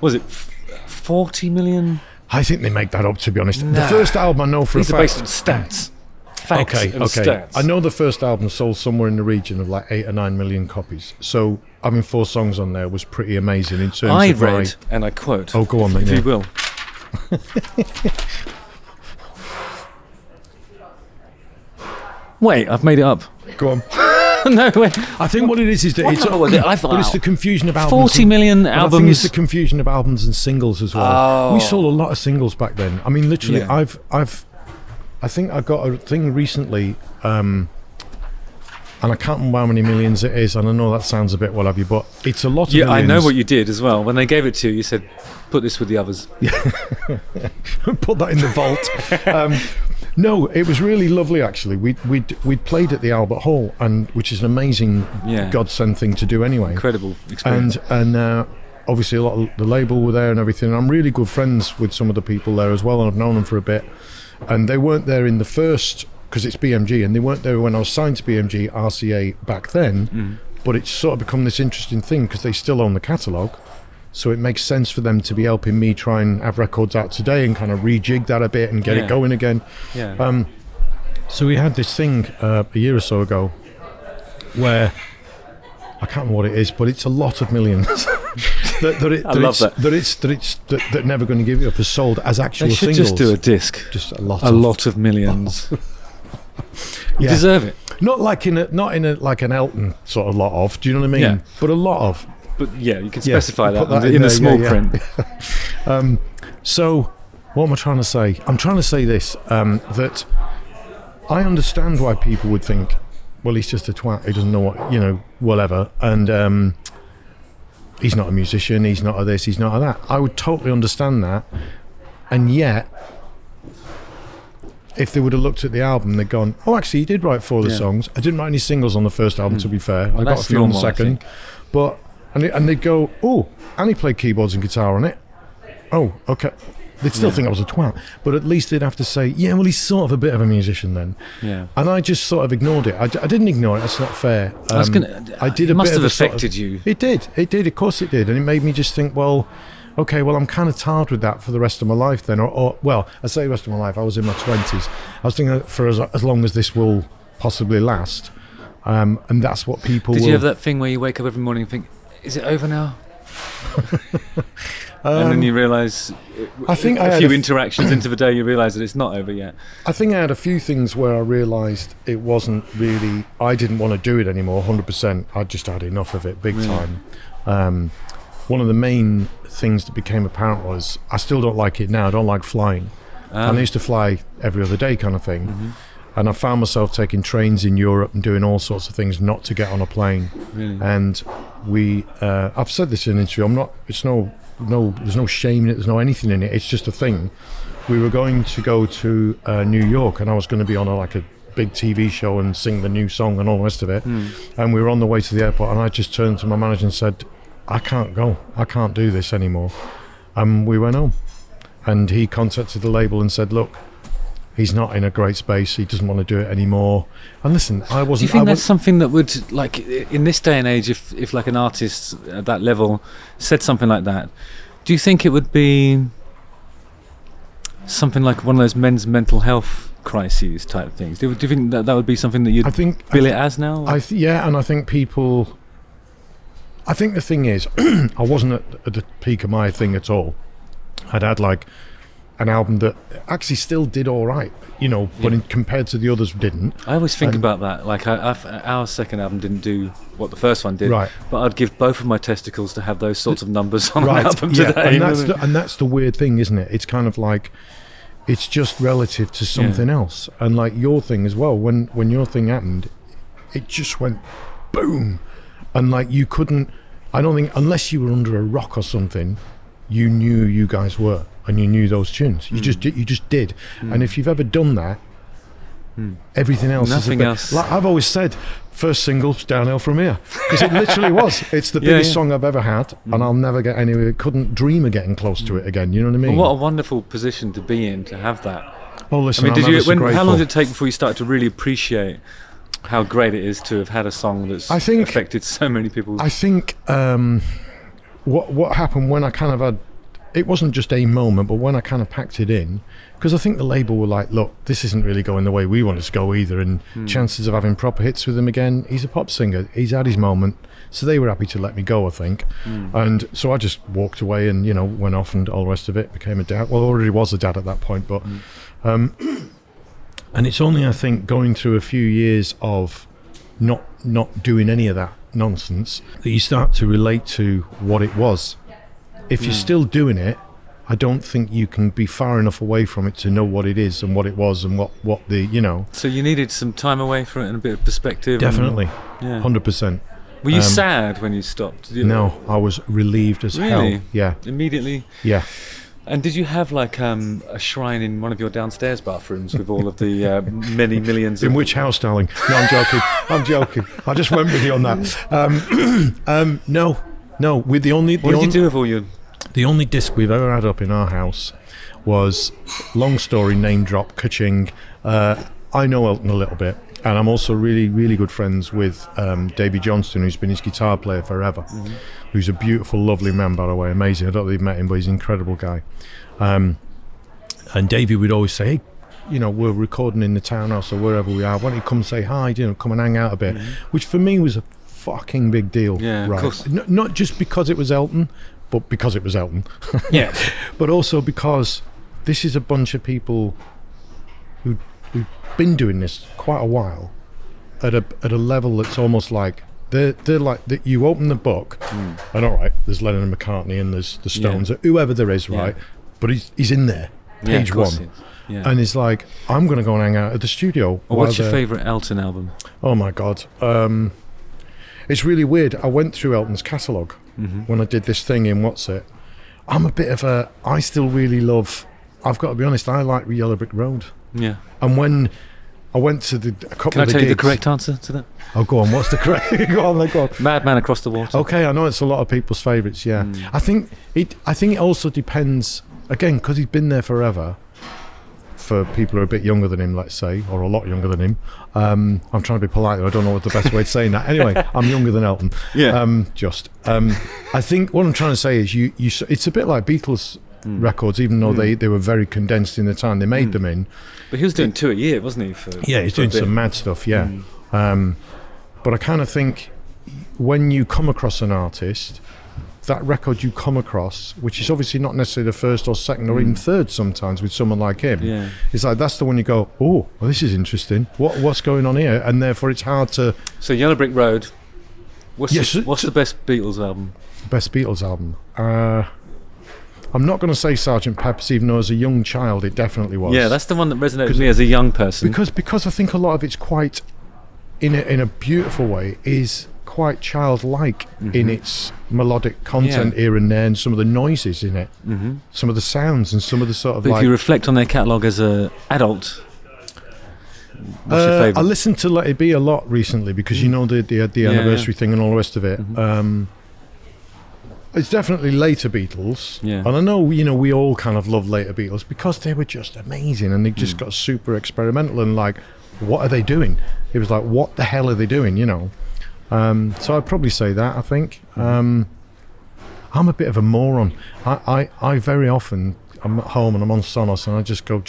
was it 40 million? I think they make that up, to be honest. No. The first album, I know for a fact... These are based on stats. Facts and stats. I know the first album sold somewhere in the region of like 8 or 9 million copies. So having 4 songs on there was pretty amazing in terms of... I read, and I quote... Oh, go on then. If you will. Wait, I've made it up. Go on. No, wait. I think what it is that it's, but it's the confusion of albums. 40 million albums. I think it's the confusion of albums and singles as well. Oh. We sold a lot of singles back then. I mean, literally, I think I got a thing recently And I can't remember how many millions it is, and I know that sounds a bit what have you, but it's a lot of millions. I know what you did as well. When they gave it to you, you said, put this with the others. Put that in the vault. No, it was really lovely, actually. We'd played at the Albert Hall, and which is an amazing godsend thing to do anyway. Incredible experience. And obviously a lot of the label were there and everything. And I'm really good friends with some of the people there as well, and I've known them for a bit. And they weren't there in the first, because it's BMG, and they weren't there when I was signed to BMG RCA back then, but it's sort of become this interesting thing because they still own the catalogue. So it makes sense for them to be helping me try and have records out today and kind of rejig that a bit and get it going again. So we had this thing a year or so ago where, I can't remember what it is, but it's a lot of millions. that Never Gonna Give You Up has sold as actual singles. They should just do a disc. Just a lot of millions. You deserve it. Not in a Elton sort of lot of, do you know what I mean? Yeah. But a lot of. But yeah, you can specify that in the small print. So what am I trying to say? I'm trying to say this, that I understand why people would think, well, he's just a twat, he doesn't know what, you know, whatever, and he's not a musician, he's not a this, he's not a that. I would totally understand that, and yet, if they would have looked at the album, they'd gone, oh, actually, he did write 4 of the songs. I didn't write any singles on the first album, to be fair. I got a few on the second, but... And they'd go, oh, and he played keyboards and guitar on it. Oh, okay. They'd still think I was a twat, but at least they'd have to say, yeah, well, he's sort of a bit of a musician then. Yeah. And I just sort of ignored it. I didn't ignore it. That's not fair. I did a bit of a sort of... It must have affected you. It did. It did. Of course it did. And it made me just think, well, okay, well, I'm kind of tired with that for the rest of my life then. Or well, I say the rest of my life. I was in my 20s. I was thinking for as long as this will possibly last. And that's what people Did you have that thing where you wake up every morning and think, is it over now? And then you realise, I think a few interactions into the day, you realise that it's not over yet. I think I had a few things where I realised it wasn't really, I didn't want to do it anymore, 100%. I just had enough of it, big time. One of the main things that became apparent was, I still don't like it now, I don't like flying. And I used to fly every other day kind of thing. And I found myself taking trains in Europe and doing all sorts of things not to get on a plane. Really? And we, I've said this in an interview, I'm not, it's no, there's no shame in it, there's no anything in it, it's just a thing. We were going to go to New York and I was going to be on like a big TV show and sing the new song and all the rest of it. And we were on the way to the airport and I just turned to my manager and said, I can't go, I can't do this anymore. And we went home. And he contacted the label and said, look, he's not in a great space, he doesn't want to do it anymore. And listen, I wasn't... Do you think that's something that would, like, in this day and age, if like an artist at that level said something like that, do you think it would be something like one of those men's mental health crises type things? Do you think that would be something that you'd bill it as now? Yeah, and I think people... I think the thing is, I wasn't at the peak of my thing at all. I'd had, like, an album that actually still did all right, you know, but compared to the others didn't. I always think about that, like our second album didn't do what the first one did, but I'd give both of my testicles to have those sorts of numbers on an album today. And that's the weird thing, isn't it? It's kind of like, it's just relative to something else. And like your thing as well, when your thing happened, it just went boom. And like you couldn't, I don't think, unless you were under a rock or something, you knew you guys were. And you knew those tunes. You just did. And if you've ever done that, everything else is nothing else. Like I've always said, first single's downhill from here, because it literally was. It's the biggest song I've ever had, and I'll never get anywhere. Couldn't dream of getting close to it again. You know what I mean? Well, what a wonderful position to be in to have that. Well, listen, I mean, how long did it take before you started to really appreciate how great it is to have had a song that's affected so many people? I think what happened when I kind of had. It wasn't just a moment, but when I kind of packed it in, because I think the label were like, look, this isn't really going the way we want it to go either, and chances of having proper hits with him again, he's a pop singer, he's had his moment, so they were happy to let me go, I think. And so I just walked away and, you know, went off and all the rest of it, became a dad. Well, I already was a dad at that point, but... and it's only, I think, going through a few years of not doing any of that nonsense that you start to relate to what it was. If you're still doing it, I don't think you can be far enough away from it to know what it is and what it was and what the, you know. So you needed some time away from it and a bit of perspective. Definitely, yeah. 100%. Were you sad when you stopped? No, I was relieved as hell. Yeah. Immediately? Yeah. And did you have like a shrine in one of your downstairs bathrooms with all of the many millions? In which house, darling? No, I'm joking. I'm joking. I just went with you on that. No. With the only. What did you do with all your? The only disc we've ever had up in our house was, long story, name drop, ka-ching. I know Elton a little bit. And I'm also really, really good friends with Davey Johnston, who's been his guitar player forever, who's a beautiful, lovely man, by the way, amazing. I don't think you've met him, but he's an incredible guy. And Davey would always say, hey, you know, we're recording in the townhouse or wherever we are. Why don't you come say hi, you know, come and hang out a bit, which for me was a fucking big deal. Yeah, right? Of course. Not just because it was Elton, but because it was Elton. Yeah. But also because this is a bunch of people who've been doing this quite a while at a level that's almost like they're like that. You open the book and all right, there's Lennon and McCartney and there's the Stones, whoever there is, right? But he's in there, page one, and he's like, I'm gonna go and hang out at the studio. Well, what's your favorite Elton album? Oh my god, it's really weird. I went through Elton's catalog when I did this thing in what's it. I'm a bit of a, I still really love, I've got to be honest, I like Yellow Brick Road. Yeah. And when I went to a couple of the gigs, can I tell you the correct answer to that? Oh, go on. What's the correct? go on. Madman Across the Water. Okay, I know it's a lot of people's favourites. Yeah. I think it also depends again, because he's been there forever. For people who are a bit younger than him, let's say, or a lot younger than him. I'm trying to be polite. I don't know what the best way of saying that. Anyway, I'm younger than Elton. Yeah. I think what I'm trying to say is you. It's a bit like Beatles. Records, even though they were very condensed in the time they made them in. But he was doing two a year, wasn't he? He's doing some mad stuff, yeah. But I kind of think when you come across an artist, that record you come across, which is obviously not necessarily the first or second or even third sometimes with someone like him, it's like that's the one you go, oh, well, this is interesting. What's going on here? And therefore it's hard to... So Yellow Brick Road, what's the best Beatles album? Best Beatles album? I'm not going to say Sgt. Pepper's, even though as a young child it definitely was. Yeah, that's the one that resonated with me as a young person. Because I think a lot of it's quite, in a beautiful way, is quite childlike in its melodic content here and there, and some of the noises in it, some of the sounds, and some of the sort of. But like, if you reflect on their catalogue as an adult, what's your favourite? I listened to Let It Be a lot recently because you know the anniversary thing and all the rest of it. It's definitely later Beatles, and I know we all kind of love later Beatles because they were just amazing and they just got super experimental and like, what are they doing? It was like, what the hell are they doing? You know, so I'd probably say that. I think I'm a bit of a moron. I very often I'm at home and I'm on Sonos and I just go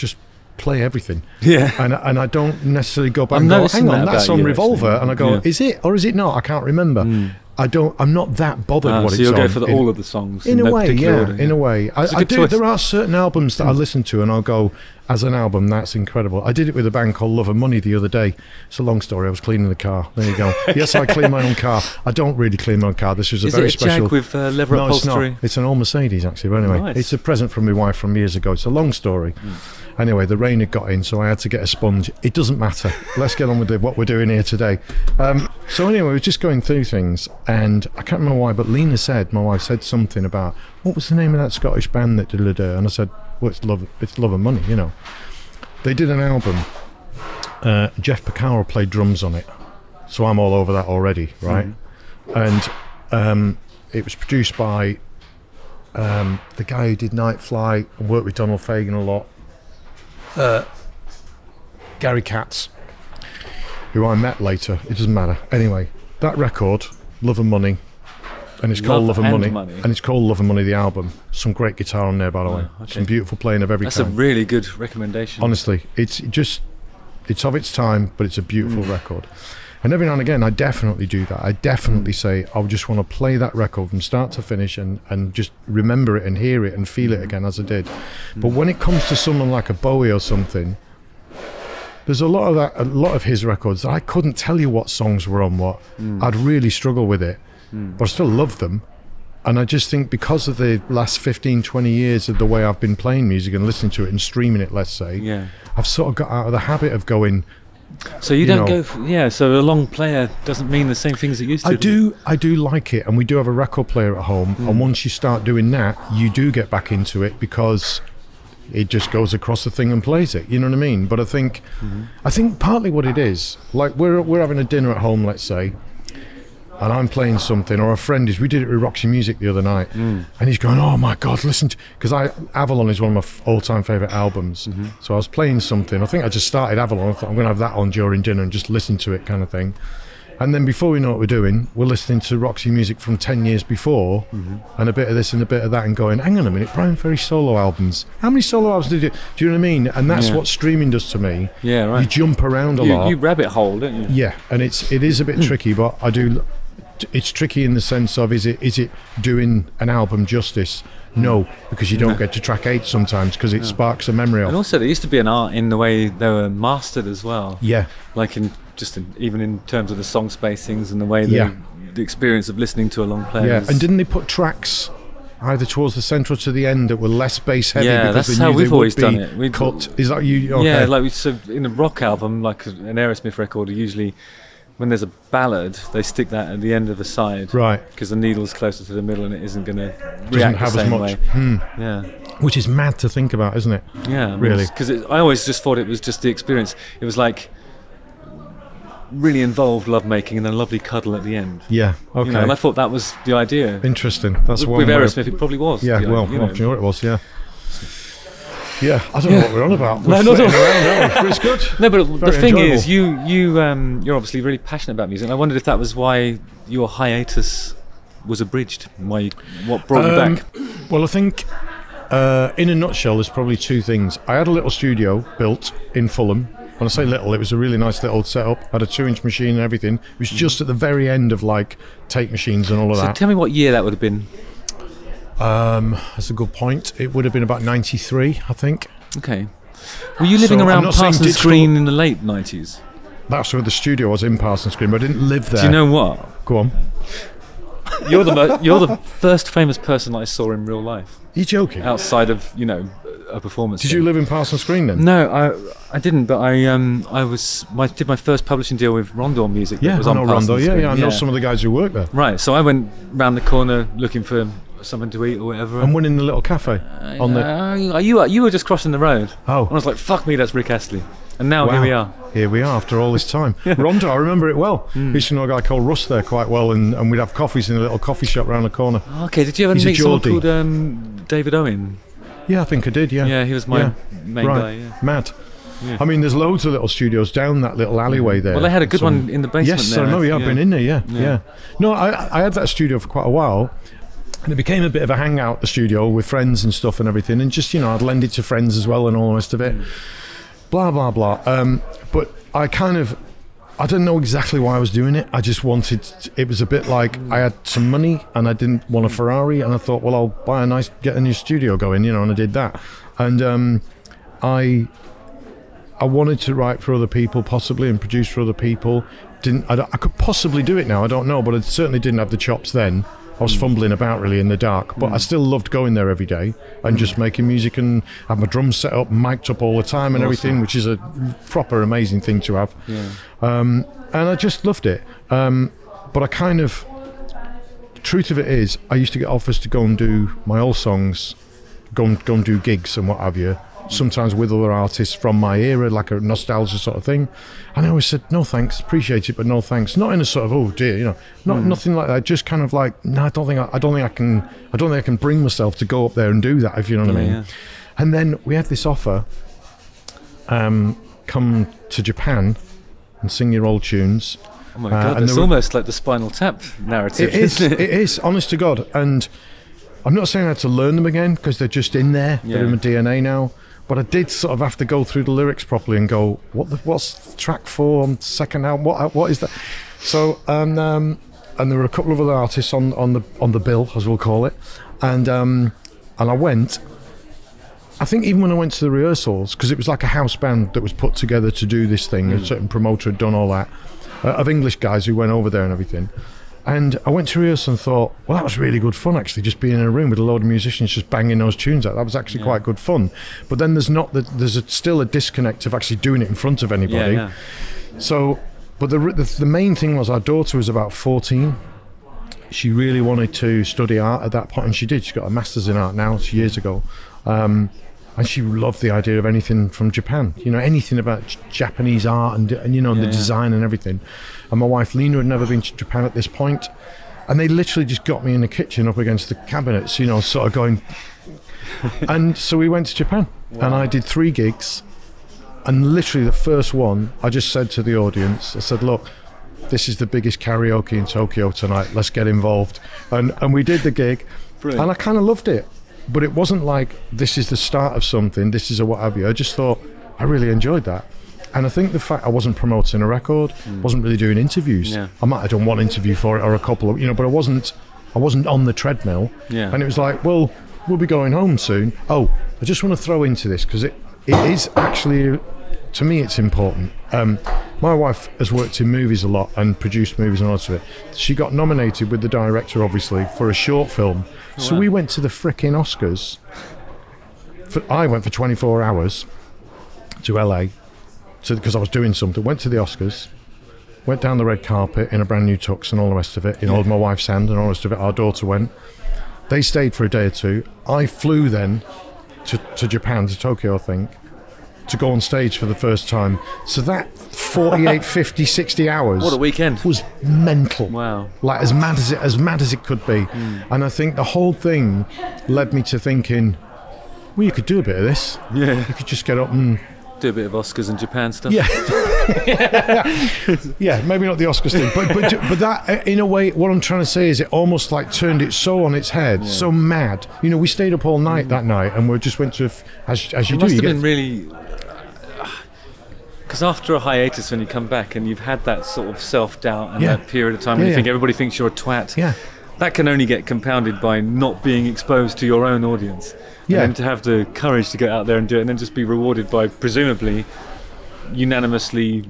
play everything. Yeah. And I don't necessarily go back and go, hang on, that's on Revolver, and I go, is it or is it not? I can't remember. I'm not that bothered what it's on. So you'll go for all of the songs in a way, order, in a way. I do. There are certain albums that I listen to and I'll go, as an album, that's incredible. I did it with a band called Love and Money the other day. It's a long story. I was cleaning the car. There you go. Yes, I clean my own car. I don't really clean my own car. This was a very special... Is it a Jag with leather upholstery? No, it's not. It's an old Mercedes, actually. But anyway, nice. It's a present from my wife from years ago. It's a long story. Anyway, the rain had got in, so I had to get a sponge. It doesn't matter. Let's get on with what we're doing here today. So anyway, we're just going through things, and I can't remember why, but Lena said, my wife said something about, what was the name of that Scottish band that did it? And I said, well, it's Love and Money, you know. They did an album. Jeff Porcaro played drums on it, so I'm all over that already, right? And it was produced by the guy who did Nightfly and worked with Donald Fagen a lot. Gary Katz, who I met later. It doesn't matter. Anyway, that record, Love and Money, and it's called Love and Money, and it's called Love and Money, the album. Some great guitar on there, by the way. Okay. Some beautiful playing of every kind. That's a really good recommendation. Honestly, it's of its time, but it's a beautiful record. And every now and again, I definitely do that. I definitely say, I just want to play that record from start to finish and just remember it and hear it and feel it again as I did. But when it comes to someone like a Bowie or something, there's a lot of his records that I couldn't tell you what songs were on what. I'd really struggle with it, but I still love them. And I just think because of the last 15, 20 years of the way I've been playing music and listening to it and streaming it, let's say, yeah, I've sort of got out of the habit of going. So you don't know, go, for, yeah. So a long player doesn't mean the same things it used to. I do like it, and we do have a record player at home. Mm. And once you start doing that, you do get back into it because it just goes across the thing and plays it. You know what I mean? But I think, I think partly what it is, like we're having a dinner at home, let's say, and I'm playing something, or a friend is. We did it with Roxy Music the other night, and he's going, "Oh my God, listen!" Because Avalon is one of my all-time favorite albums. So I was playing something. I think I just started Avalon. I thought I'm going to have that on during dinner and just listen to it, kind of thing. And then before we know what we're doing, we're listening to Roxy Music from 10 years before, and a bit of this and a bit of that, and going, "Hang on a minute, Brian Ferry's solo albums. How many solo albums did you do? You know what I mean?" And that's what streaming does to me. Yeah, right. You jump around a lot. You rabbit hole, don't you? Yeah, and it is a bit tricky, but I do. It's tricky in the sense of is it doing an album justice? No, because you don't get to track 8 sometimes because it sparks a memory off. And also there used to be an art in the way they were mastered as well. Yeah. Like even in terms of the song spacings and the way the experience of listening to a long player. Yeah, and didn't they put tracks either towards the central to the end that were less bass heavy? Yeah, because that's how we've always done it. We'd cut. Is that you? Okay. Yeah, like so in a rock album, like an Aerosmith record, usually when there's a ballad, they stick that at the end of the side, right? Because the needle's closer to the middle, and it isn't going to react the same way. Yeah, which is mad to think about, isn't it? Yeah, really. Because I always just thought it was just the experience. It was like really involved lovemaking and then a lovely cuddle at the end. Yeah, okay. You know, and I thought that was the idea. Interesting. That's what with Aerosmith, it probably was. Yeah, well, I'm sure it was. Yeah. Yeah, I don't know what we're on about. We're around, it's good. No, but very the thing enjoyable. Is, you're obviously really passionate about music, and I wondered if that was why your hiatus was abridged, what brought you back? Well, I think, in a nutshell, there's probably two things. I had a little studio built in Fulham. When I say little, it was a really nice little setup. I had a 2-inch machine and everything. It was just at the very end of, like, tape machines and all of that. So tell me what year that would have been. That's a good point. It would have been about 93, I think. Okay. Were you living around Parsons Green in the late 90s? That's where the studio was, in Parsons Green, but I didn't live there. Do you know what? Go on. You're the first famous person I saw in real life. You're joking. Outside of, you know, a performance. Did you live in Parsons Green then? No, I didn't. But I did my first publishing deal with Rondor Music. Yeah, I know Rondor. Yeah, I know some of the guys who work there. Right. So I went round the corner looking for something to eat or whatever. And went in the little cafe on the. You were just crossing the road. Oh. And I was like, fuck me, that's Rick Astley. And now here we are. Here we are after all this time. Rondor, I remember it well. We used to know a guy called Russ there quite well, and we'd have coffees in a little coffee shop round the corner. Okay, did you ever meet someone called David Owen? Yeah, I think I did, yeah. Yeah, he was my main guy. Yeah. Mad. Yeah. I mean, there's loads of little studios down that little alleyway there. Well, they had a good one in the basement there. Yes, I know, I've been in there, yeah. No, I had that studio for quite a while. And it became a bit of a hangout, the studio, with friends and stuff and everything. And just, you know, I'd lend it to friends as well and all the rest of it. Blah, blah, blah. But I kind of, I don't know exactly why I was doing it. I just wanted, it was a bit like I had some money and I didn't want a Ferrari. And I thought, well, I'll buy a nice, get a new studio going, you know, and I did that. And I wanted to write for other people possibly and produce for other people. I could possibly do it now, I don't know, but I certainly didn't have the chops then. I was fumbling about really in the dark, but I still loved going there every day and just making music and have my drums set up, mic'd up all the time and everything, which is a proper amazing thing to have. Yeah. And I just loved it. But I kind of, the truth of it is, I used to get offers to go and do my old songs, go and do gigs and what have you, sometimes with other artists from my era, like a nostalgia sort of thing. And I always said, no thanks, appreciate it, but no thanks. Not in a sort of, oh dear, you know, nothing like that. Just kind of like, no, I don't think I can bring myself to go up there and do that, if you know what I mean. Yeah. And then we had this offer, come to Japan and sing your old tunes. Oh my God, it's almost like the Spinal Tap narrative. It is, it is, honest to God. And I'm not saying I had to learn them again because they're just in there, they're in my DNA now. But I did sort of have to go through the lyrics properly and go, what's track 4 on second album? What is that? So and there were a couple of other artists on the bill, as we'll call it, and I went. I think even when I went to the rehearsals, because it was like a house band that was put together to do this thing, a certain promoter had done all that, of English guys who went over there and everything. And I went to rehearse and thought, well, that was really good fun, actually, just being in a room with a load of musicians just banging those tunes out. That was actually quite good fun. But then there's not, there's still a disconnect of actually doing it in front of anybody. Yeah, yeah. So, but the main thing was our daughter was about 14. She really wanted to study art at that point, and she did. She got a master's in art now, years ago. And she loved the idea of anything from Japan, you know, anything about Japanese art and you know, the design and everything. And my wife, Lena, had never been to Japan at this point. And they literally just got me in the kitchen up against the cabinets, you know, sort of going. And so we went to Japan. Wow. And I did 3 gigs. And literally the first one, I just said to the audience, I said, look, this is the biggest karaoke in Tokyo tonight. Let's get involved. And we did the gig. Brilliant. And I kind of loved it. But it wasn't like, this is the start of something, this is a what have you. I just thought, I really enjoyed that. And I think the fact I wasn't promoting a record, wasn't really doing interviews. Yeah. I might have done one interview for it or a couple of, you know, but I wasn't on the treadmill. Yeah. And it was like, well, we'll be going home soon. Oh, I just want to throw into this, because it is actually, to me, it's important. My wife has worked in movies a lot and produced movies and all of it. She got nominated with the director, obviously, for a short film. Oh, so we went to the frickin' Oscars. I went for 24 hours to LA because I was doing something. Went to the Oscars, went down the red carpet in a brand new tux and all the rest of it, in all of my wife's hand and all the rest of it. Our daughter went. They stayed for a day or two. I flew then to Japan, to Tokyo, I think, to go on stage for the first time. So that 48, 50, 60 hours. What a weekend. Was mental. Wow. Like as mad as it could be. And I think the whole thing led me to thinking, well, you could do a bit of this. Yeah. You could just get up and do a bit of Oscars and Japan stuff. Yeah. Yeah, maybe not the Oscars thing, but that, in a way, what I'm trying to say is it almost like turned it so on its head, so mad. You know, we stayed up all night that night, and we just went to, as you do. It must have been really, because after a hiatus, when you come back and you've had that sort of self-doubt and that period of time when you think everybody thinks you're a twat, that can only get compounded by not being exposed to your own audience. Yeah. And then to have the courage to get out there and do it, and then just be rewarded by, presumably, unanimously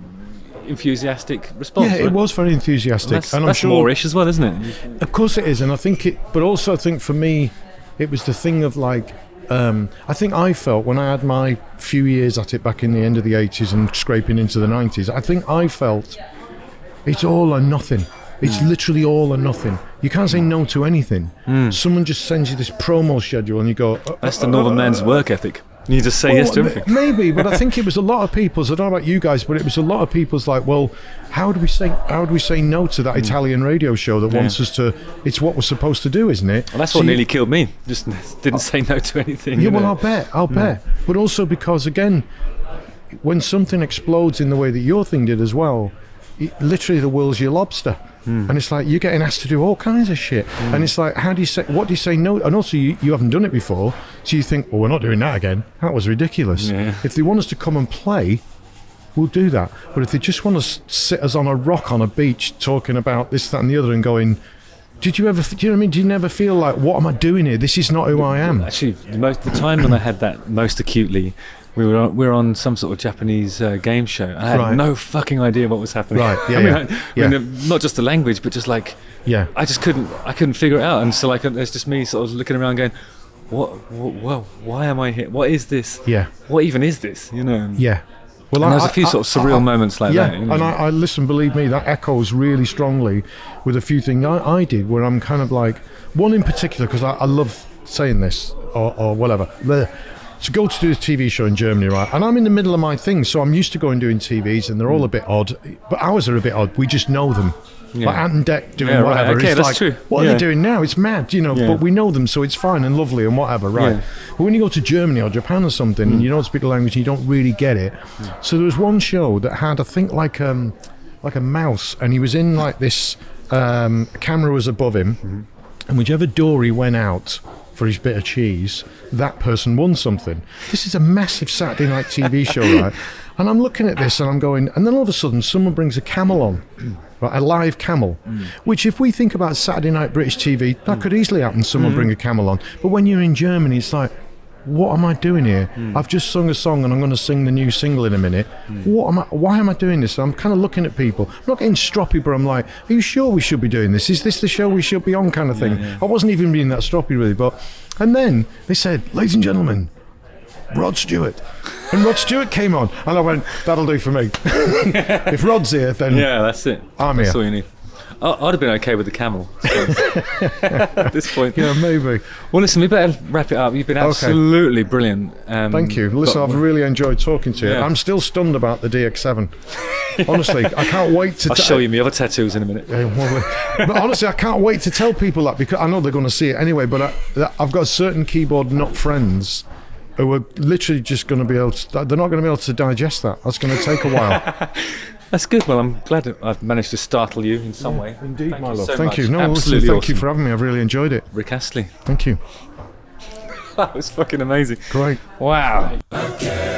enthusiastic response. Yeah, right? It was very enthusiastic. Well, and I'm sure Moorish as well, isn't it? Of course it is, and I think it, but also I think for me, it was the thing of like, I think I felt when I had my few years at it back in the end of the 80s and scraping into the 90s, I think I felt it's all or nothing. It's literally all or nothing. You can't say no to anything. Someone just sends you this promo schedule and you go... That's the northern man's work ethic. You just say yes to everything. Maybe, but I think it was a lot of people's, I don't know about you guys, but it was a lot of people's like, well, how do we say no to that Italian radio show that wants us to, it's what we're supposed to do, isn't it? Well, that's so what nearly killed me. Just didn't say no to anything. Yeah, well, I'll bet. But also because, again, when something explodes in the way that your thing did as well, it, literally the world's your lobster. And it's like, you're getting asked to do all kinds of shit. And it's like, what do you say no? And also you haven't done it before. So you think, well, we're not doing that again. That was ridiculous. Yeah. If they want us to come and play, we'll do that. But if they just want to sit us on a rock on a beach talking about this, that and the other and going, did you ever, do you know what I mean? Do you never feel like, what am I doing here? This is not who I am. Actually, the time when I had that most acutely, we were on some sort of Japanese game show. I had no fucking idea what was happening. Right. Yeah. I mean, not just the language, but just like, I just couldn't figure it out. And so like, it's just me sort of looking around going, why am I here? What is this? Yeah. What even is this? You know? Yeah. Well, and there's a few sort of surreal moments like that. You know? And I listen, believe me, that echoes really strongly with a few things I did where I'm kind of like, one in particular, because I love saying this or whatever. To go to do a TV show in Germany, right? And I'm in the middle of my thing, so I'm used to going doing TVs, and they're all a bit odd. But ours are a bit odd. We just know them. Yeah. Like Ant and Dec doing whatever. Right. Okay, it's that's like, true. What are they doing now? It's mad, you know. Yeah. But we know them, so it's fine and lovely and whatever, right? Yeah. But when you go to Germany or Japan or something, and you don't speak the language, and you don't really get it. Yeah. So there was one show that had, I think, like a mouse, and he was in like this. Camera was above him, and whichever door he went out for his bit of cheese, that person won something. This is a massive Saturday night TV show, right? And I'm looking at this and I'm going, and then all of a sudden someone brings a camel on, right? A live camel, which if we think about Saturday night British TV, that could easily happen, someone bring a camel on. But when you're in Germany, it's like, what am I doing here? I've just sung a song and I'm going to sing the new single in a minute. Why am I doing this? I'm kind of looking at people. I'm not getting stroppy, but I'm like, are you sure we should be doing this? Is this the show we should be on, kind of thing? I wasn't even being that stroppy really, but, and then they said, ladies and gentlemen, Rod Stewart. And Rod Stewart came on and I went, that'll do for me. If Rod's here, then yeah, that's it. I'm here. That's all you need. I'd have been okay with the camel at this point. Yeah, maybe. Well, listen, we better wrap it up. You've been absolutely brilliant. Thank you. Listen, I've really enjoyed talking to you. Yeah. I'm still stunned about the DX7. Honestly, I can't wait to... I'll show you my other tattoos in a minute. But honestly, I can't wait to tell people that, because I know they're going to see it anyway, but I've got certain keyboard not friends who are literally just going to be able to... They're not going to be able to digest that. That's going to take a while. That's good. Well, I'm glad I've managed to startle you in some way. Indeed, my love. Thank you. No, absolutely. Thank you for having me. I've really enjoyed it. Rick Astley. Thank you. That was fucking amazing. Great. Wow. Okay.